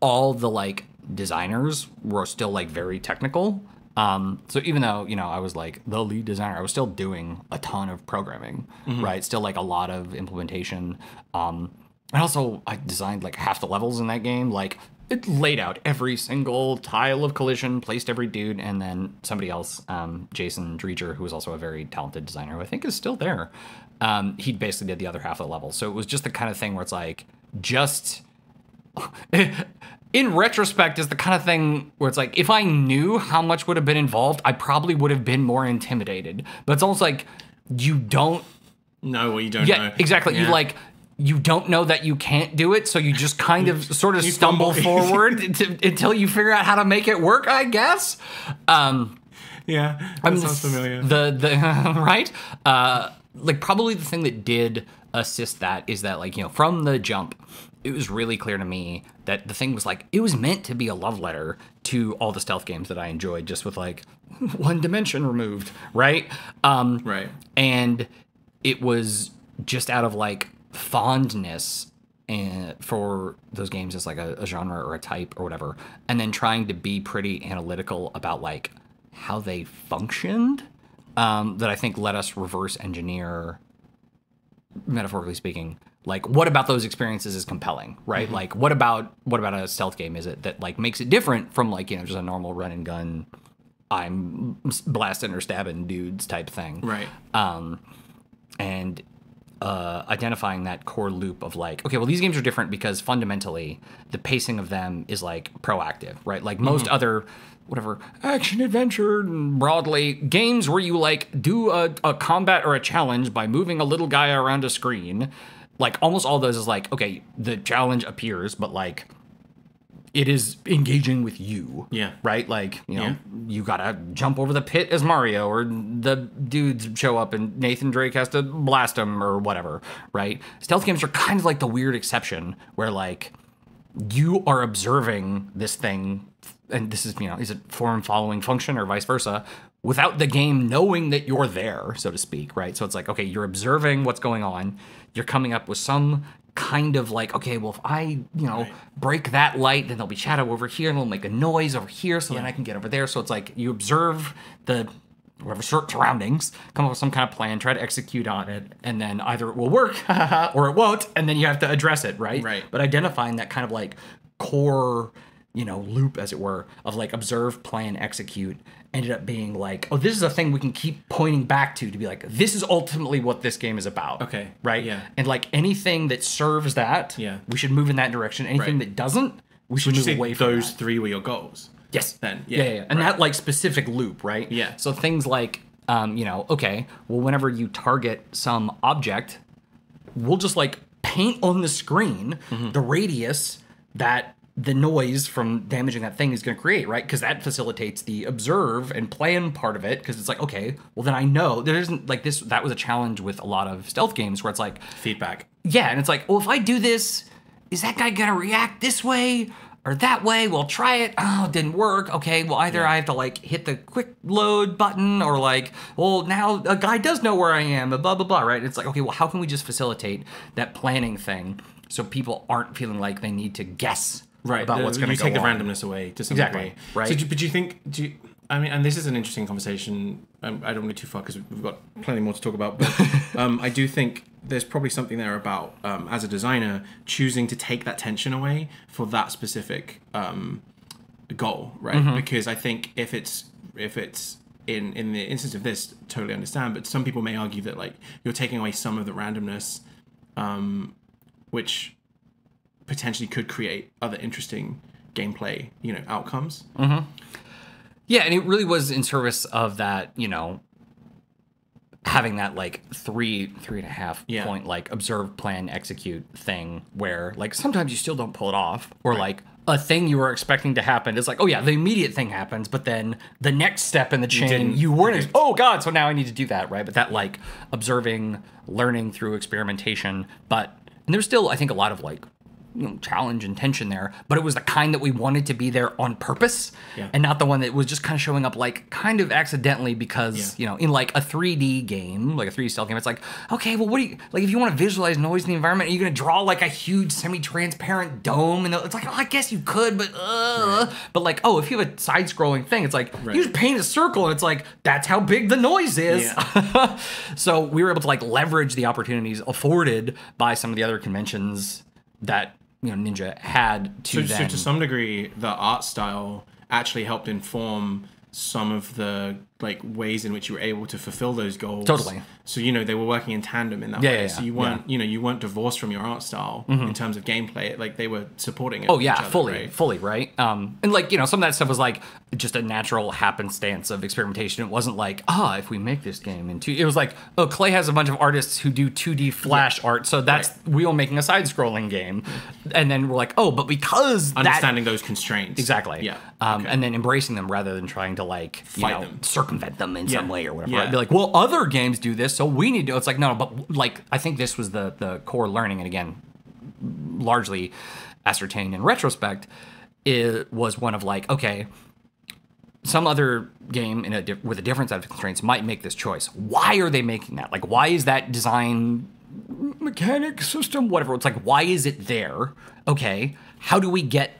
all the like designers were still like very technical. Um, so even though, you know, I was like the lead designer, I was still doing a ton of programming, mm-hmm. right? Still like a lot of implementation. Um, And also, I designed like half the levels in that game. Like, it laid out every single tile of collision, placed every dude, and then somebody else, um, Jason Dreger, who was also a very talented designer, who I think is still there. Um, he basically did the other half of the level. So it was just the kind of thing where it's like, just in retrospect, is the kind of thing where it's like, if I knew how much would have been involved, I probably would have been more intimidated. But it's almost like you don't know what you don't yeah, know. Exactly. Yeah. You like. You don't know that you can't do it, so you just kind of sort of stumble forward to, until you figure out how to make it work, I guess. Um, yeah, that I mean, sounds familiar. The, the, right? Uh, like, probably the thing that did assist that is that, like, you know, from the jump, it was really clear to me that the thing was, like, it was meant to be a love letter to all the stealth games that I enjoyed, just with, like, one dimension removed, right? Um, right. And it was just out of, like, fondness and for those games as like a, a genre or a type or whatever, and then trying to be pretty analytical about like how they functioned, um, that I think let us reverse engineer, metaphorically speaking, like what about those experiences is compelling, right? Mm-hmm. Like what about what about a stealth game is it that like makes it different from like, you know, just a normal run and gun, I'm blasting or stabbing dudes type thing, right? Um, and Uh, identifying that core loop of like, okay, well, these games are different because fundamentally the pacing of them is like proactive, right? Like most mm-hmm. other, whatever, action adventure broadly games where you like do a, a combat or a challenge by moving a little guy around a screen, like almost all those is like, okay, the challenge appears, but like it is engaging with you. Yeah. Right? Like, you know, yeah. you gotta jump over the pit as Mario, or the dudes show up and Nathan Drake has to blast them or whatever, right? Stealth games are kind of like the weird exception where, like, you are observing this thing, and this is, you know, is it form following function or vice versa, without the game knowing that you're there, so to speak, right? So it's like, okay, you're observing what's going on, you're coming up with some kind of like, okay, well, if I, you know, right. break that light, then there'll be shadow over here and it'll make a noise over here, so yeah. then I can get over there. So it's like you observe the whatever surroundings, come up with some kind of plan, try to execute on it, and then either it will work or it won't, and then you have to address it, right? Right. But identifying that kind of like core you know, loop, as it were, of like observe, plan, execute, ended up being like, oh, this is a thing we can keep pointing back to, to be like, this is ultimately what this game is about. Okay. Right? Yeah. And like anything that serves that, yeah, we should move in that direction. Anything right. that doesn't, we should move away from those that. Three were your goals. Yes. Then. Yeah. yeah, yeah, yeah. And right. that like specific loop, right? Yeah. So things like, um, you know, okay, well, whenever you target some object, we'll just like paint on the screen mm-hmm. the radius that the noise from damaging that thing is going to create, right? Because that facilitates the observe and plan part of it, because it's like, okay, well, then I know there isn't like this. That was a challenge with a lot of stealth games where it's like feedback. Yeah. And it's like, well, if I do this, is that guy going to react this way or that way? Well, try it. Oh, it didn't work. Okay. Well, either yeah. I have to like hit the quick load button, or like, well, now a guy does know where I am, blah, blah, blah. Right. It's like, okay, well, how can we just facilitate that planning thing so people aren't feeling like they need to guess right about the, what's going to go on. You take the randomness away to some exactly. degree. Right. So do, but do you think, do you, I mean, and this is an interesting conversation. Um, I don't want to too far because we've got plenty more to talk about. But um, I do think there's probably something there about, um, as a designer, choosing to take that tension away for that specific um, goal, right? Mm-hmm. Because I think if it's, if it's in, in the instance of this, totally understand. But some people may argue that like you're taking away some of the randomness, um, which potentially could create other interesting gameplay, you know, outcomes. Mm-hmm. Yeah, and it really was in service of that, you know, having that like three, three and a half yeah. point, like observe, plan, execute thing where like sometimes you still don't pull it off, or right. like a thing you were expecting to happen. It's like, oh yeah, the immediate thing happens, but then the next step in the chain, you, you weren't, oh God, so now I need to do that, right? But that like observing, learning through experimentation, but, and there's still, I think, a lot of like, you know, challenge and tension there, but it was the kind that we wanted to be there on purpose yeah. and not the one that was just kind of showing up like kind of accidentally because, yeah. you know, in like a three D game, like a three D stealth game, it's like, okay, well, what do you, like if you want to visualize noise in the environment, are you going to draw like a huge semi-transparent dome? And it's like, oh, I guess you could, but, uh, right. but like, oh, if you have a side-scrolling thing, it's like, right. you just paint a circle and it's like, that's how big the noise is. Yeah. So we were able to like leverage the opportunities afforded by some of the other conventions that, you know, Ninja had to so, then. So to some degree, the art style actually helped inform some of the like ways in which you were able to fulfill those goals. Totally. So, you know, they were working in tandem in that yeah, way. Yeah, so you weren't, yeah. you know, you weren't divorced from your art style mm-hmm. in terms of gameplay. Like they were supporting it. Oh yeah, other, fully, right? fully. Right. Um, and like, you know, some of that stuff was like just a natural happenstance of experimentation. It wasn't like, ah, oh, if we make this game into, it was like, oh, Klei has a bunch of artists who do two D flash yeah. art. So that's, right. we were making a side scrolling game. And then we're like, oh, but because understanding that, those constraints. Exactly. Yeah. Um, okay. And then embracing them rather than trying to like, you Fight know, them. circumvent them in yeah. some way or whatever. Yeah. They're like, well, other games do this, so we need to. It's like, no, but like, I think this was the the core learning, and again, largely ascertained in retrospect, it was one of like, okay, some other game in a with a different set of constraints might make this choice. Why are they making that? Like, why is that design mechanic system, whatever? It's like, why is it there? Okay, how do we get?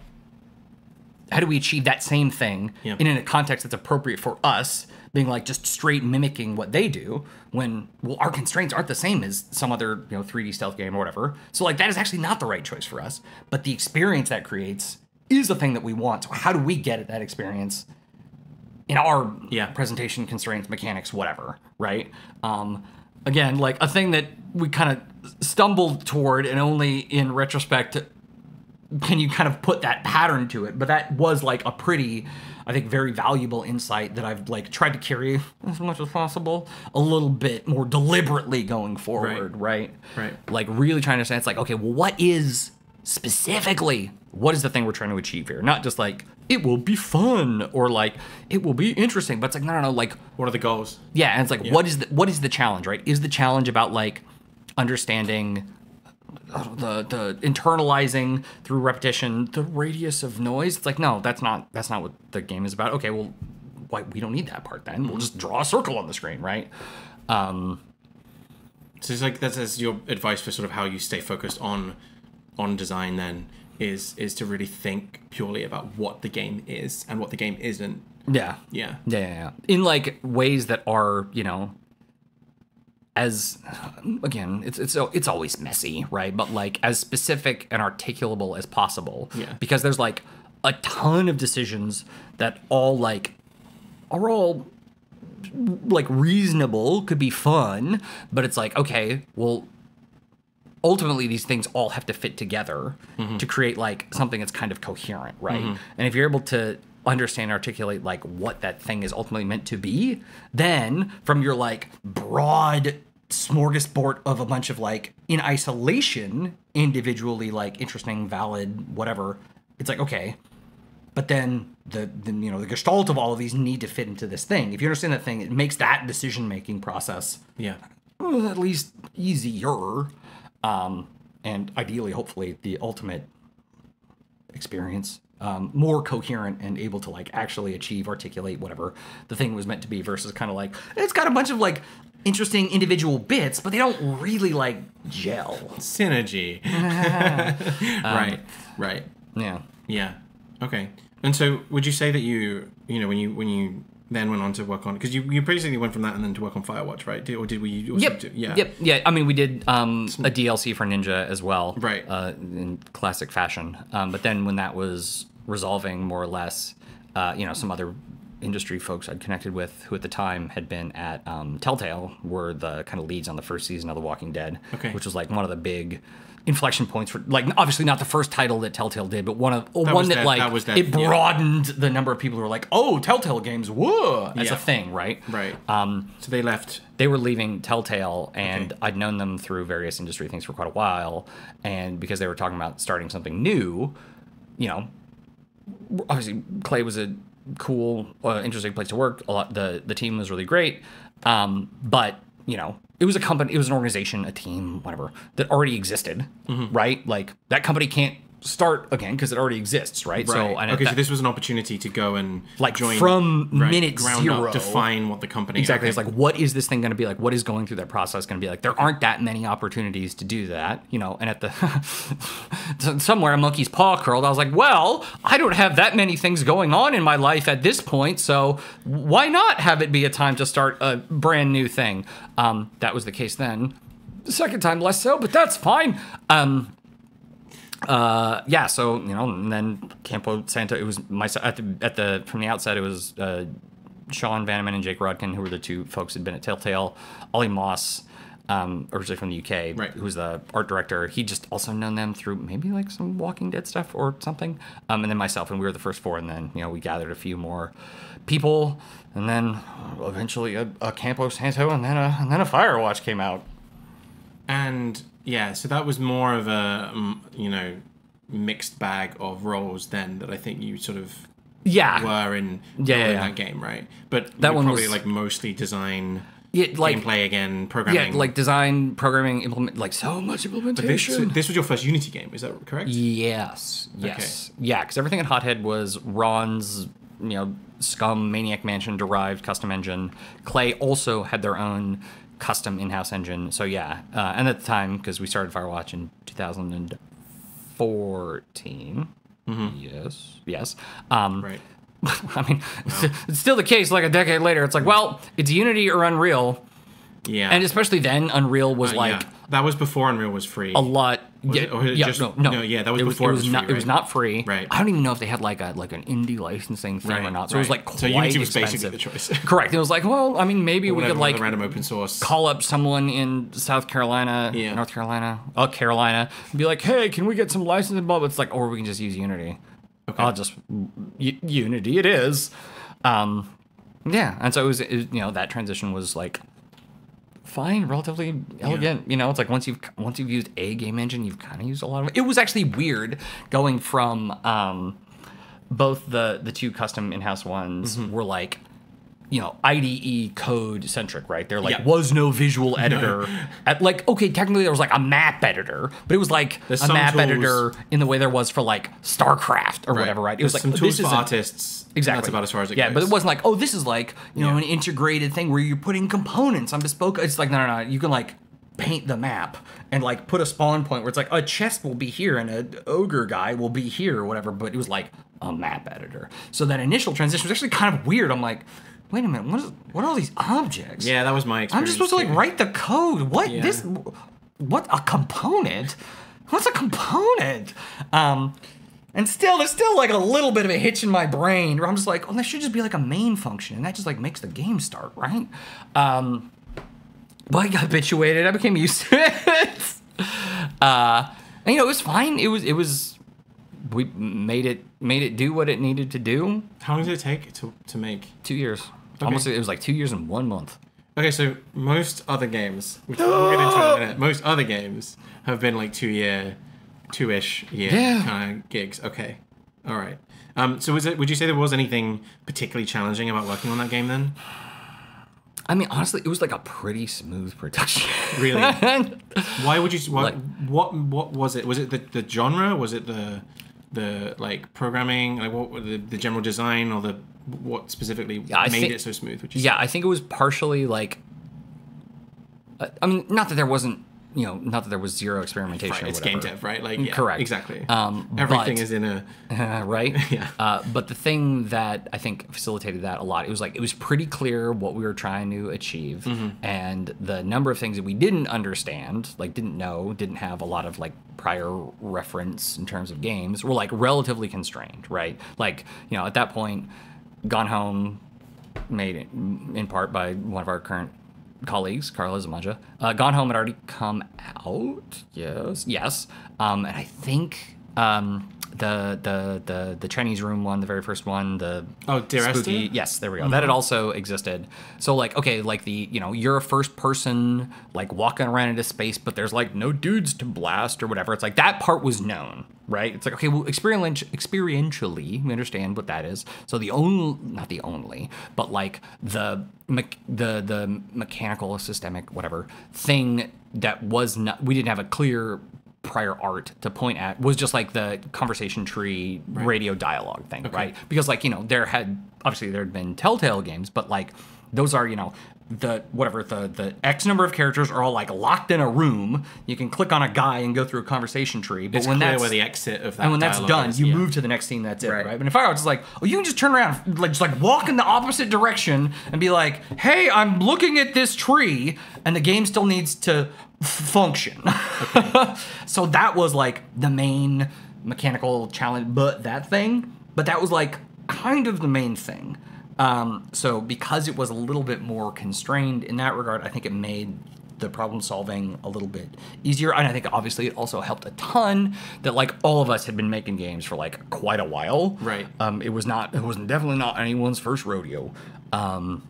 How do we achieve that same thing yeah. and in a context that's appropriate for us, being like just straight mimicking what they do when, well, our constraints aren't the same as some other, you know, three D stealth game or whatever. So like that is actually not the right choice for us, but the experience that creates is the thing that we want. So how do we get at that experience in our yeah. presentation, constraints, mechanics, whatever, right? Um, again, like a thing that we kind of stumbled toward, and only in retrospect can you kind of put that pattern to it. But that was like a pretty, I think, very valuable insight that I've like tried to carry as much as possible a little bit more deliberately going forward, right? Right. right. Like really trying to understand, it's like, okay, well, what is specifically, what is the thing we're trying to achieve here? Not just like, it will be fun or like, it will be interesting, but it's like, no, no, no, like. What are the goals? Yeah, and it's like, yeah. what is the, what is the challenge, right? Is the challenge about like understanding The, the internalizing through repetition, the radius of noise? It's like, no, that's not, that's not what the game is about. Okay, well, why, we don't need that part then. We'll just draw a circle on the screen, right? Um, so it's like, that's, that's your advice for sort of how you stay focused on on design then, is is to really think purely about what the game is and what the game isn't. Yeah. Yeah. Yeah, yeah, yeah. In like ways that are, you know, as, again, it's it's it's always messy, right? But like as specific and articulable as possible, yeah. because there's like a ton of decisions that all like are all like reasonable, could be fun, but it's like, okay, well, ultimately these things all have to fit together mm-hmm. to create like something that's kind of coherent, right? Mm-hmm. And if you're able to understand and articulate like what that thing is ultimately meant to be, then from your like broad smorgasbord of a bunch of like in isolation individually like interesting, valid, whatever, it's like, okay, but then the, the you know the gestalt of all of these need to fit into this thing. If you understand that thing, it makes that decision making process yeah at least easier, um, and ideally, hopefully, the ultimate experience um, more coherent and able to like actually achieve, articulate whatever the thing was meant to be, versus kind of like it's got a bunch of like interesting individual bits, but they don't really like gel. Synergy. Ah. um, right. Right. Yeah. Yeah. Okay. And so would you say that you, you know, when you, when you then went on to work on, because you, you basically went from that and then to work on Firewatch, right? Did, or did we? Or yep. Did, yeah. Yep. Yeah. I mean, we did um, a D L C for Ninja as well. Right. Uh, in classic fashion. Um, but then when that was resolving more or less, uh, you know, some other industry folks I'd connected with who at the time had been at um, Telltale were the kind of leads on the first season of The Walking Dead, okay. which was like one of the big inflection points for, like, obviously not the first title that Telltale did, but one of that one that, that like that was that, it broadened yeah. the number of people who were like, oh, Telltale Games, whoa, as yeah. a thing, right? Right. Um, so they left. They were leaving Telltale, and okay. I'd known them through various industry things for quite a while, and because they were talking about starting something new, you know, obviously Klei was a cool, uh, interesting place to work. A lot, the the team was really great, um, but you know. It was a company, it was an organization, a team, whatever, that already existed, mm-hmm. right? Like, that company can't start again because it already exists, right? right. So, and okay, that, so this was an opportunity to go and like join from right, minute ground zero, up, define what the company exactly. Okay. It's like, what is this thing going to be like? What is going through that process going to be like? There aren't that many opportunities to do that, you know. And at the somewhere a monkey's paw curled, I was like, well, I don't have that many things going on in my life at this point, so why not have it be a time to start a brand new thing? Um, that was the case then. The second time, less so, but that's fine. Um, Uh, yeah, so, you know, and then Campo Santo, it was myself, at the, at the, from the outset, it was, uh, Sean Vanneman and Jake Rodkin, who were the two folks who'd been at Telltale. Ollie Moss, um, originally from the U K, right. who's the art director, he just also known them through maybe, like, some Walking Dead stuff or something, um, and then myself, and we were the first four, and then, you know, we gathered a few more people, and then eventually a, a Campo Santo, and then a, and then a Firewatch came out. And... yeah, so that was more of a, you know, mixed bag of roles then that I think you sort of yeah. were in, yeah, yeah, in yeah. that game, right? But that you one probably was, like mostly design, yeah, like, gameplay again, programming. Yeah, like design, programming, implement, like so much implementation. But this, so this was your first Unity game, is that correct? Yes, yes. Okay. Yeah, because everything at Hothead was Ron's, you know, scum Maniac Mansion derived custom engine. Klei also had their own custom in-house engine, so yeah, uh, and at the time, because we started Firewatch in two thousand fourteen, mm-hmm. yes, yes, um, right. I mean, wow. it's still the case. Like a decade later, it's like, well, it's Unity or Unreal, yeah, and especially then, Unreal was uh, like yeah. that was before Unreal was free. A lot, was yeah, it, or yeah just, no, no, no, yeah, that was it before was, it was, it was not. Free, right? It was not free. Right. I don't even know if they had like a like an indie licensing thing right, or not. So right. it was like quite so Unity was expensive. Basically the choice. Correct. It was like, well, I mean, maybe or we whatever, could like random open source. Call up someone in South Carolina, yeah. North Carolina, uh, Carolina, and be like, hey, can we get some licensing? But it's like, or we can just use Unity. Okay. I'll just Unity. It is. Um, yeah, and so it was. It, you know, that transition was like. Fine, relatively elegant. Yeah. You know, it's like once you've once you've used a game engine, you've kind of used a lot of it. It was actually weird going from um, both the the two custom in-house ones mm-hmm. were like, you know, I D E code centric, right? There like yeah. was no visual editor. No. At, like okay, technically there was like a map editor, but it was like There's a map tools. editor in the way there was for like StarCraft or right. whatever, right? It There's was like some oh, tools this for artists. Exactly. That's about as far as it yeah, goes. Yeah, but it wasn't like, oh, this is like, you yeah. know, an integrated thing where you're putting components on bespoke. It's like, no, no, no. You can, like, paint the map and, like, put a spawn point where it's like, a chest will be here and an ogre guy will be here or whatever. But it was, like, a map editor. So that initial transition was actually kind of weird. I'm like, wait a minute. What, is, what are all these objects? Yeah, that was my experience. I'm just supposed too. to, like, write the code. What? Yeah. This? What? A component? What's a component? Um... And still, there's still like a little bit of a hitch in my brain where I'm just like, oh, that should just be like a main function. And that just like makes the game start, right? Um, but I got habituated. I became used to it. uh, and, you know, it was fine. It was, it was, we made it, made it do what it needed to do. How long did it take to, to make? Two years. Okay. Almost, it was like two years and one month. Okay, so most other games, which we'll get into in a minute, most other games have been like two year, two-ish year yeah. kind of gigs. Okay, all right. Um, so was it? Would you say there was anything particularly challenging about working on that game then? I mean, honestly, it was like a pretty smooth production. Really? Why would you? Why, like, what? What was it? Was it the, the genre? Was it the the like programming? Like what? The, the general design or the what specifically yeah, made it so smooth? Would you say? Yeah, I think it was partially like. Uh, I mean, not that there wasn't. You know, not that there was zero experimentation. Right, or it's game dev, right? Like, yeah, correct, exactly. Um, Everything but, is in a uh, right. Yeah. Uh, but the thing that I think facilitated that a lot, it was like it was pretty clear what we were trying to achieve, mm-hmm. and the number of things that we didn't understand, like didn't know, didn't have a lot of like prior reference in terms of games, were like relatively constrained, right? Like, you know, at that point, Gone Home, made it in part by one of our current. colleagues, Carla Zamanja, uh, Gone Home had already come out. Yes, yes. Um, and I think um, the, the the the Chinese Room one, the very first one, the oh, Dear Spooky, yes, there we go. Mm-hmm. That had also existed. So like, okay, like the you know, you're a first person like walking around into space, but there's like no dudes to blast or whatever. It's like that part was known, right? It's like okay, well, experientially, experientially, we understand what that is. So the only, not the only, but like the. Me the the mechanical systemic whatever thing that was not we didn't have a clear prior art to point at was just like the conversation tree right. radio dialogue thing okay. right because like you know there had obviously there had been Telltale games but like those are you know the whatever the the X number of characters are all like locked in a room you can click on a guy and go through a conversation tree but it's when clear that's where the exit of that and when that's done is, you yeah. move to the next scene that's right. it right but in Firewatch it's like oh you can just turn around like just like walk in the opposite direction and be like hey I'm looking at this tree and the game still needs to function okay. So that was like the main mechanical challenge but that thing but that was like kind of the main thing. Um, so because it was a little bit more constrained in that regard, I think it made the problem solving a little bit easier. And I think obviously it also helped a ton that like all of us had been making games for like quite a while. Right. Um, it was not, it wasn't definitely not anyone's first rodeo. Um,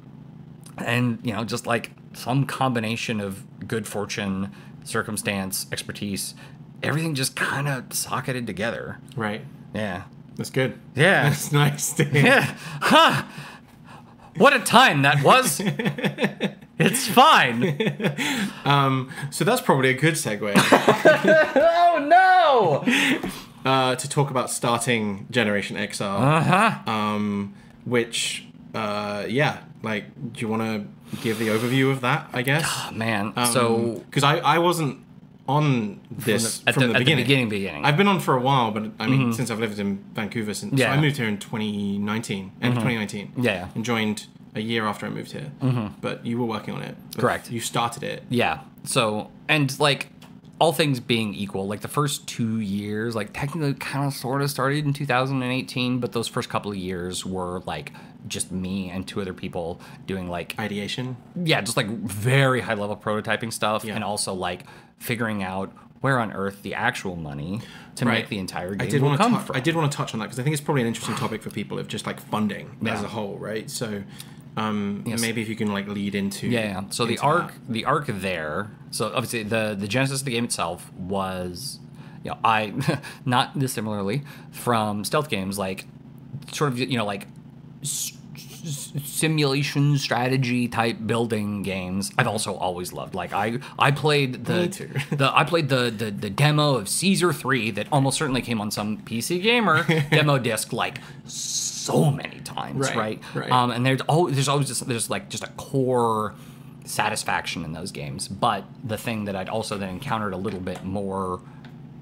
and you know, just like some combination of good fortune, circumstance, expertise, everything just kind of socketed together. Right. Yeah. That's good. Yeah. That's nice to hear. Yeah. Huh. What a time that was. It's fine. Um, so that's probably a good segue. Oh, no. Uh, to talk about starting Generation Exile. Uh-huh. Um, which, uh, yeah, like, do you want to give the overview of that, I guess? Oh, man. Um, so... Because I, I wasn't... on this from the, from the, the, beginning. the beginning beginning I've been on for a while but I mean mm-hmm. since I've lived in Vancouver since yeah. so I moved here in twenty nineteen end mm-hmm. of twenty nineteen yeah and joined a year after I moved here mm-hmm. but you were working on it correct you started it yeah so and like all things being equal like the first two years like technically kind of sort of started in two thousand eighteen but those first couple of years were like just me and two other people doing like ideation yeah just like very high level prototyping stuff yeah. and also like figuring out where on earth the actual money to right. make the entire game I did will come from. I did want to touch on that because I think it's probably an interesting topic for people of just like funding yeah. as a whole, right? So um, yes. maybe if you can like lead into yeah. yeah. So into the arc, that. the arc there. So obviously the the genesis of the game itself was, you know, I not dissimilarly from stealth games, like sort of you know like. simulation strategy type building games I've also always loved. Like I I played the the I played the, the the demo of Caesar three that almost certainly came on some P C Gamer demo disc like so many times, right? right? right. Um and there's always there's always just there's like just a core satisfaction in those games. But the thing that I'd also then encountered a little bit more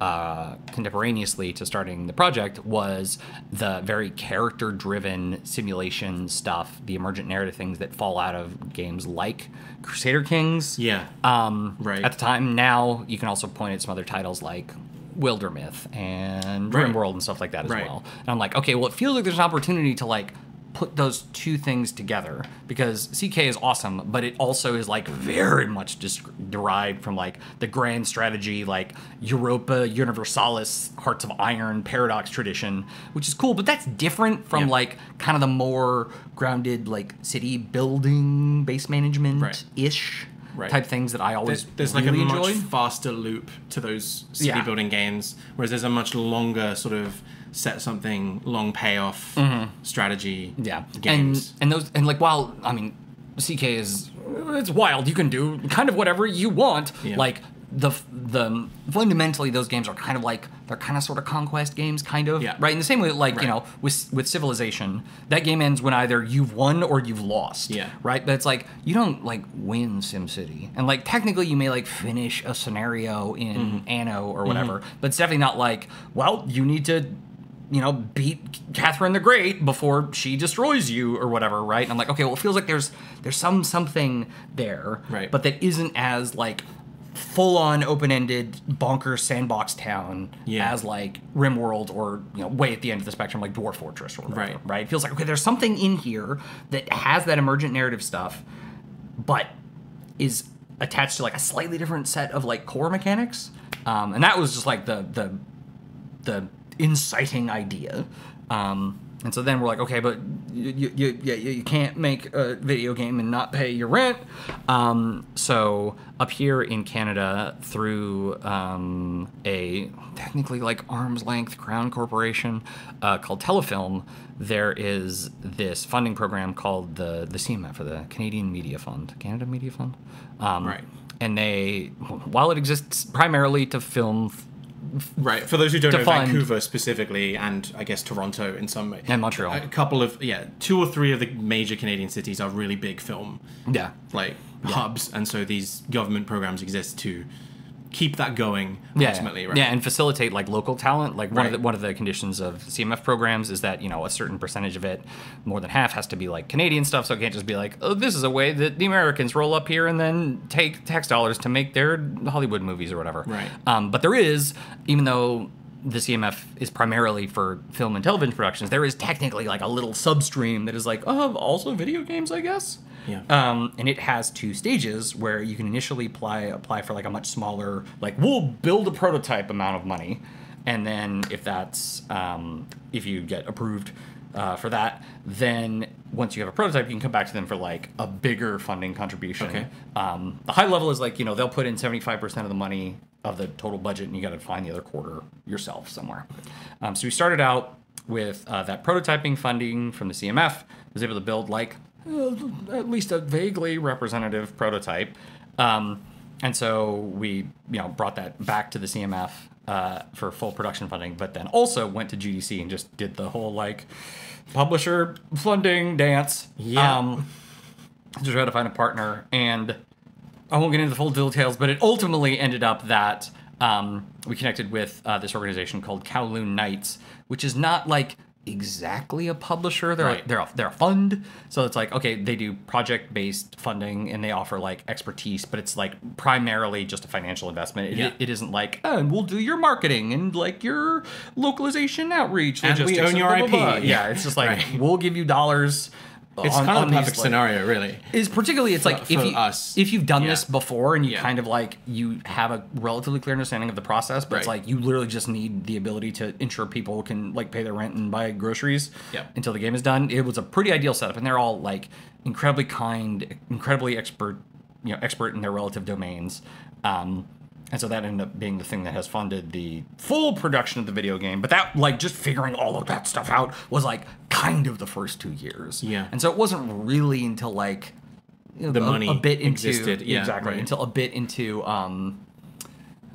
Uh, contemporaneously to starting the project was the very character-driven simulation stuff, the emergent narrative things that fall out of games like Crusader Kings. Yeah. Um, right. At the time, now you can also point at some other titles like Wildermyth and Rim right. World and stuff like that as right. well. And I'm like, okay, well, it feels like there's an opportunity to like put those two things together, because C K is awesome, but it also is like very much just derived from like the grand strategy, like Europa Universalis, Hearts of Iron, Paradox tradition, which is cool, but that's different from yeah. like kind of the more grounded like city building, base management-ish right. type things that I always There's, there's really like a enjoyed. much faster loop to those city yeah. building games, whereas there's a much longer sort of set something long payoff mm-hmm. strategy yeah games. And and those and like while I mean C K is it's wild, you can do kind of whatever you want yeah. like the the fundamentally those games are kind of like they're kind of sort of conquest games kind of yeah. right in the same way that like right. you know with with Civilization, that game ends when either you've won or you've lost yeah right but it's like you don't like win SimCity, and like technically you may like finish a scenario in mm-hmm. Anno or whatever mm-hmm. but it's definitely not like, well, you need to you know, beat Catherine the Great before she destroys you or whatever, right? And I'm like, okay, well, it feels like there's there's some something there, right. but that isn't as, like, full-on open-ended bonker sandbox town yeah. as, like, Rimworld or, you know, way at the end of the spectrum, like Dwarf Fortress or whatever, right. right? It feels like, okay, there's something in here that has that emergent narrative stuff, but is attached to, like, a slightly different set of, like, core mechanics. Um, and that was just, like, the the the... inciting idea, um, and so then we're like, okay, but you you, you you can't make a video game and not pay your rent. Um, so up here in Canada, through um, a technically like arm's length crown corporation uh, called Telefilm, there is this funding program called the the C M F, for the Canadian Media Fund, Canada Media Fund, um, right? And they, while it exists primarily to film. Right. For those who don't know, Vancouver specifically, and I guess Toronto in some way. And Montreal. A couple of, yeah, two or three of the major Canadian cities are really big film. Yeah. Like yeah. hubs. And so these government programs exist to keep that going ultimately, yeah. right? Yeah, and facilitate like local talent. Like one, right. of the, one of the conditions of C M F programs is that, you know, a certain percentage of it, more than half, has to be like Canadian stuff. So it can't just be like, oh, this is a way that the Americans roll up here and then take tax dollars to make their Hollywood movies or whatever. Right. Um, but there is, even though the C M F is primarily for film and television productions, there is technically like a little substream that is like, oh, also video games, I guess. Yeah. Um, and it has two stages where you can initially apply apply for like a much smaller, like we'll build a prototype amount of money, and then if that's um, if you get approved uh, for that, then once you have a prototype, you can come back to them for like a bigger funding contribution. Okay. Um, the high level is like, you know, they'll put in seventy-five percent of the money of the total budget, and you got to find the other quarter yourself somewhere. Um, so we started out with uh, that prototyping funding from the C M F. I was able to build like Uh, at least a vaguely representative prototype. Um, and so we, you know, brought that back to the C M F uh, for full production funding, but then also went to G D C and just did the whole, like, publisher funding dance. Yeah. Um, just try to find a partner. And I won't get into the full details, but it ultimately ended up that um, we connected with uh, this organization called Kowloon Knights, which is not, like, exactly a publisher. They're right. like, they're a, they're a fund, so it's like, okay, they do project based funding and they offer like expertise, but it's like primarily just a financial investment. It, yeah. it, it isn't like, oh, and we'll do your marketing and like your localization outreach and we own your blah, I P. Blah. Yeah, it's just like right. we'll give you dollars. It's on, kind on of a perfect like, scenario, really. Is particularly it's for, like if you us. if you've done yeah. this before and you yeah. kind of like you have a relatively clear understanding of the process, but right. it's like you literally just need the ability to ensure people can like pay their rent and buy groceries yeah. until the game is done. It was a pretty ideal setup, and they're all like incredibly kind, incredibly expert, you know, expert in their relative domains. Um, And so that ended up being the thing that has funded the full production of the video game. But that, like, just figuring all of that stuff out was, like, kind of the first two years. Yeah. And so it wasn't really until, like, you know, the a, money a bit into, existed. Yeah, exactly. Right. Until a bit into, um,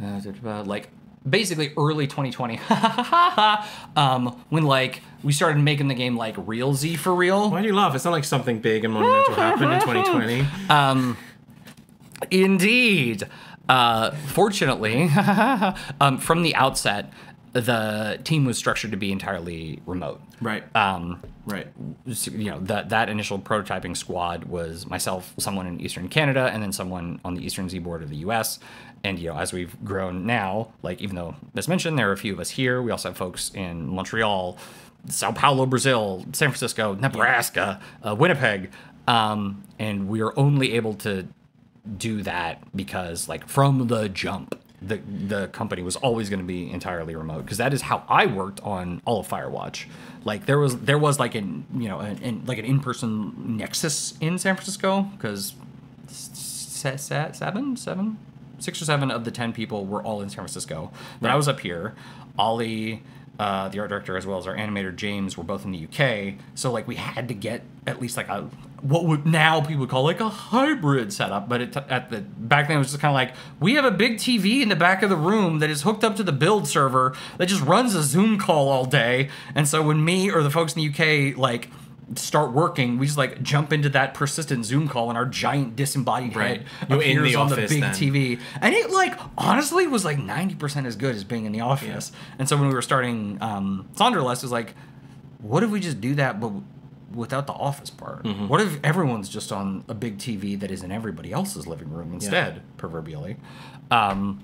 uh, like, basically early twenty twenty. um, when, like, we started making the game, like, real Z for real. Why do you laugh? It's not like something big and monumental happened in twenty twenty. Um, indeed. Uh, fortunately, um, from the outset, the team was structured to be entirely remote. Right. Um, right. You know, that that initial prototyping squad was myself, someone in Eastern Canada, and then someone on the Eastern seaboard of the U S. And, you know, as we've grown now, like, even though, as mentioned, there are a few of us here, we also have folks in Montreal, Sao Paulo, Brazil, San Francisco, Nebraska, uh, Winnipeg. Um, and we are only able to do that because, like, from the jump, the the company was always going to be entirely remote, because that is how I worked on all of Firewatch. Like, there was there was like an you know an, an like an in-person nexus in San Francisco, because seven seven six or seven of the ten people were all in San Francisco. But right. I was up here. Ollie, uh, the art director, as well as our animator James, were both in the U K. So like we had to get at least like a what would now people would call like a hybrid setup, but it t at the back then it was just kind of like, we have a big T V in the back of the room that is hooked up to the build server that just runs a Zoom call all day, and so when me or the folks in the U K like start working, we just like jump into that persistent Zoom call and our giant disembodied right. head appears in the on office, the big then. T V, and it like honestly was like ninety percent as good as being in the office. Yeah. And so when we were starting um, Sonderlust, it was like, what if we just do that but without the office part? Mm-hmm. What if everyone's just on a big T V that is in everybody else's living room instead? Yeah. Proverbially. Um,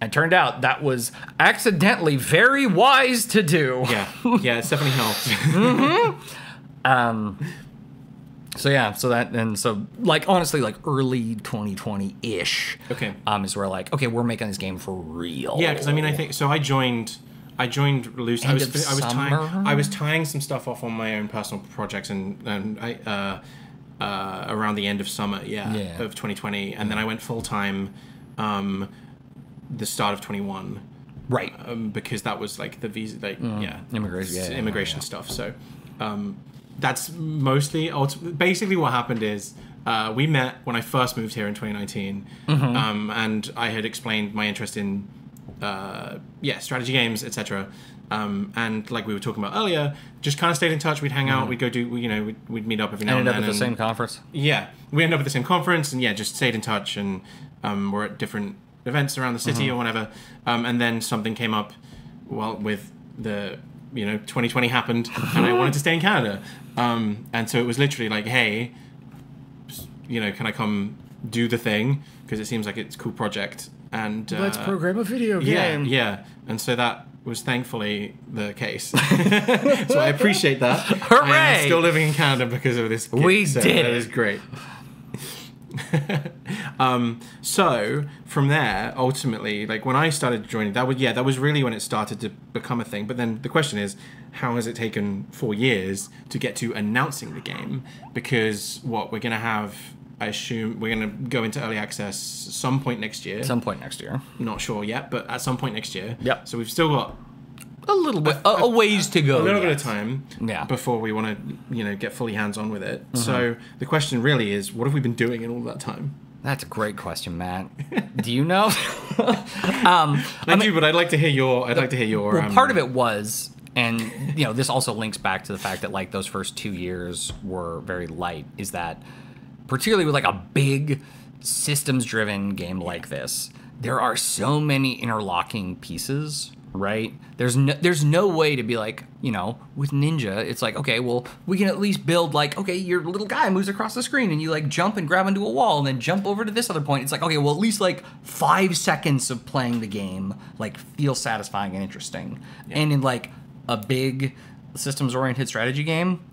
it turned out that was accidentally very wise to do. Yeah, yeah, it definitely helped. Mm-hmm. um, so yeah, so that and so like honestly, like early twenty twenty-ish. Okay, um, is where like okay, we're making this game for real. Yeah, because I mean, I think so. I joined. I joined loose. I was, I was tying. I was tying some stuff off on my own personal projects, and and I uh, uh, around the end of summer, yeah, yeah. of twenty twenty, and then I went full time, um, the start of twenty-one, right? Um, because that was like the visa, like mm. yeah, immigration, yeah, yeah, immigration yeah. stuff. So, um, that's mostly. Basically, what happened is. Uh, we met when I first moved here in twenty nineteen, mm-hmm. um, and I had explained my interest in, uh, yeah, strategy games, et cetera. Um, and like we were talking about earlier, just kind of stayed in touch. We'd hang mm-hmm. out. We'd go do, you know, we'd, we'd meet up every now and then. Ended up at the same conference. Yeah, we ended up at the same conference, and yeah, just stayed in touch, and um, we're at different events around the city mm-hmm. or whatever. Um, and then something came up. Well, with the you know twenty twenty happened, and I wanted to stay in Canada, um, and so it was literally like, hey. You know, can I come do the thing? Because it seems like it's a cool project. And uh, let's program a video game. Yeah, yeah. And so that was thankfully the case. So I appreciate that. Hooray! I'm still living in Canada because of this. Gig, we so did. That is great. um, so from there, ultimately, like when I started joining, that was yeah, that was really when it started to become a thing. But then the question is, how has it taken four years to get to announcing the game? Because what we're gonna have. I assume we're going to go into early access some point next year. Some point next year. Not sure yet, but at some point next year. Yep. So we've still got a little bit, a, a ways to go. A little bit of time yeah. before we want to, you know, get fully hands-on with it. Mm-hmm. So the question really is, what have we been doing in all that time? That's a great question, Matt. Do you know? um, I, I mean, do, but I'd like to hear your. I'd the, like to hear your. Well, um, part of it was. And, you know, this also links back to the fact that, like, those first two years were very light, is that particularly with, like, a big systems-driven game like this, there are so many interlocking pieces, right? There's no, there's no way to be, like, you know, with Ninja, it's like, okay, well, we can at least build, like, okay, your little guy moves across the screen, and you, like, jump and grab onto a wall, and then jump over to this other point. It's like, okay, well, at least, like, five seconds of playing the game, like, feels satisfying and interesting. Yeah. And in, like, a big systems-oriented strategy game,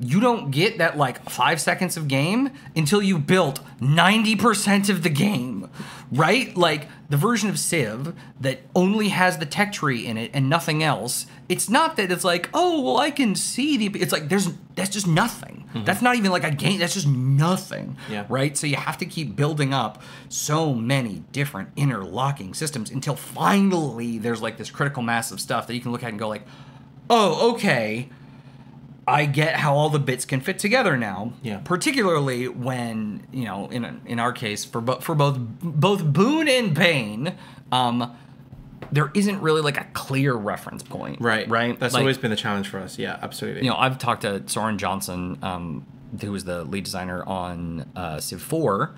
you don't get that, like, five seconds of game until you built ninety percent of the game, right? Like, the version of Civ that only has the tech tree in it and nothing else, it's not that it's like, oh, well, I can see the... It's like, there's that's just nothing. Mm-hmm. That's not even, like, a game. That's just nothing, yeah. right? So you have to keep building up so many different interlocking systems until finally there's, like, this critical mass of stuff that you can look at and go, like, oh, okay... I get how all the bits can fit together now. Yeah. Particularly when, you know, in in our case, for bo for both both boon and pain, um, there isn't really like a clear reference point. Right. Right. That's like, always been the challenge for us. Yeah, absolutely. You know, I've talked to Soren Johnson, um, who was the lead designer on uh, Civ four,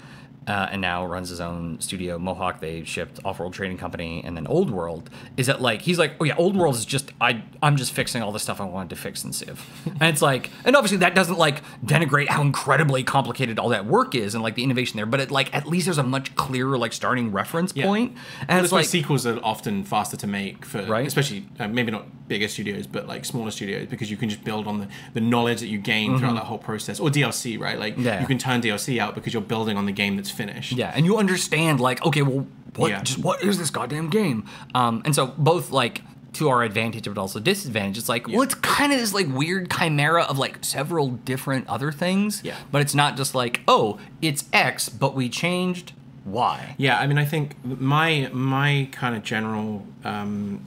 uh, and now runs his own studio, Mohawk. They shipped Off-World Trading Company and then Old World. Is that like, he's like, oh yeah, Old World is just, I, I'm just fixing all the stuff I wanted to fix in Civ. And it's like, and obviously that doesn't like denigrate how incredibly complicated all that work is and like the innovation there, but it like, at least there's a much clearer like starting reference yeah. point. And well, it's like, sequels are often faster to make for, right? especially uh, maybe not bigger studios, but like smaller studios, because you can just build on the, the knowledge that you gain mm-hmm. throughout that whole process, or D L C, right? Like yeah. you can turn D L C out because you're building on the game that's finished. Yeah, and you understand like, okay, well, what, yeah. just what is this goddamn game? Um, and so both like to our advantage, but also disadvantage. It's like, yeah. well, it's kind of this like weird chimera of like several different other things, yeah. but it's not just like, oh, it's X, but we changed Y. Yeah, I mean, I think my, my kind of general um,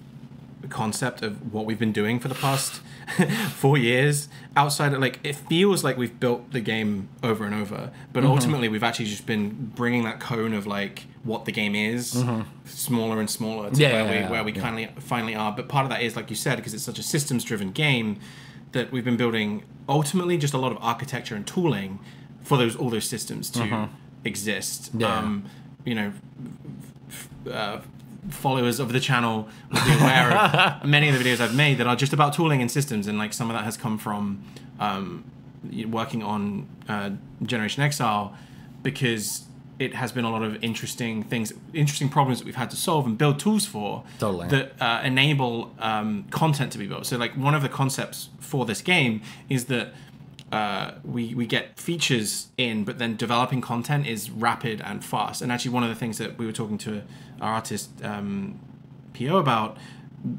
concept of what we've been doing for the past four years outside of like, it feels like we've built the game over and over, but mm-hmm. ultimately we've actually just been bringing that cone of like what the game is mm-hmm. smaller and smaller to yeah, where, yeah, we, yeah. where we where yeah. we finally are. But part of that is, like you said, because it's such a systems driven game, that we've been building ultimately just a lot of architecture and tooling for those all those systems to mm-hmm. exist. Yeah. Um, you know, uh, followers of the channel will be aware of many of the videos I've made that are just about tooling and systems, and like some of that has come from um, working on uh, Generation Exile, because it has been a lot of interesting things, interesting problems that we've had to solve and build tools for totally. that uh, enable um, content to be built. So like one of the concepts for this game is that Uh, we, we get features in, but then developing content is rapid and fast. And actually one of the things that we were talking to our artist um, P O about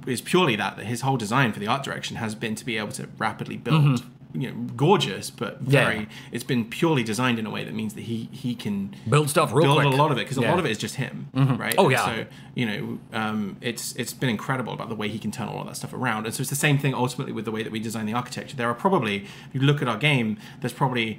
is purely that, that his whole design for the art direction has been to be able to rapidly build, mm-hmm. you know, gorgeous, but very, yeah. it's been purely designed in a way that means that he, he can build stuff real build quick. a lot of it, because yeah. a lot of it is just him, mm-hmm. right? Oh yeah. And so, you know, um, it's, it's been incredible about the way he can turn all of that stuff around. And so it's the same thing ultimately with the way that we design the architecture. There are probably, if you look at our game, there's probably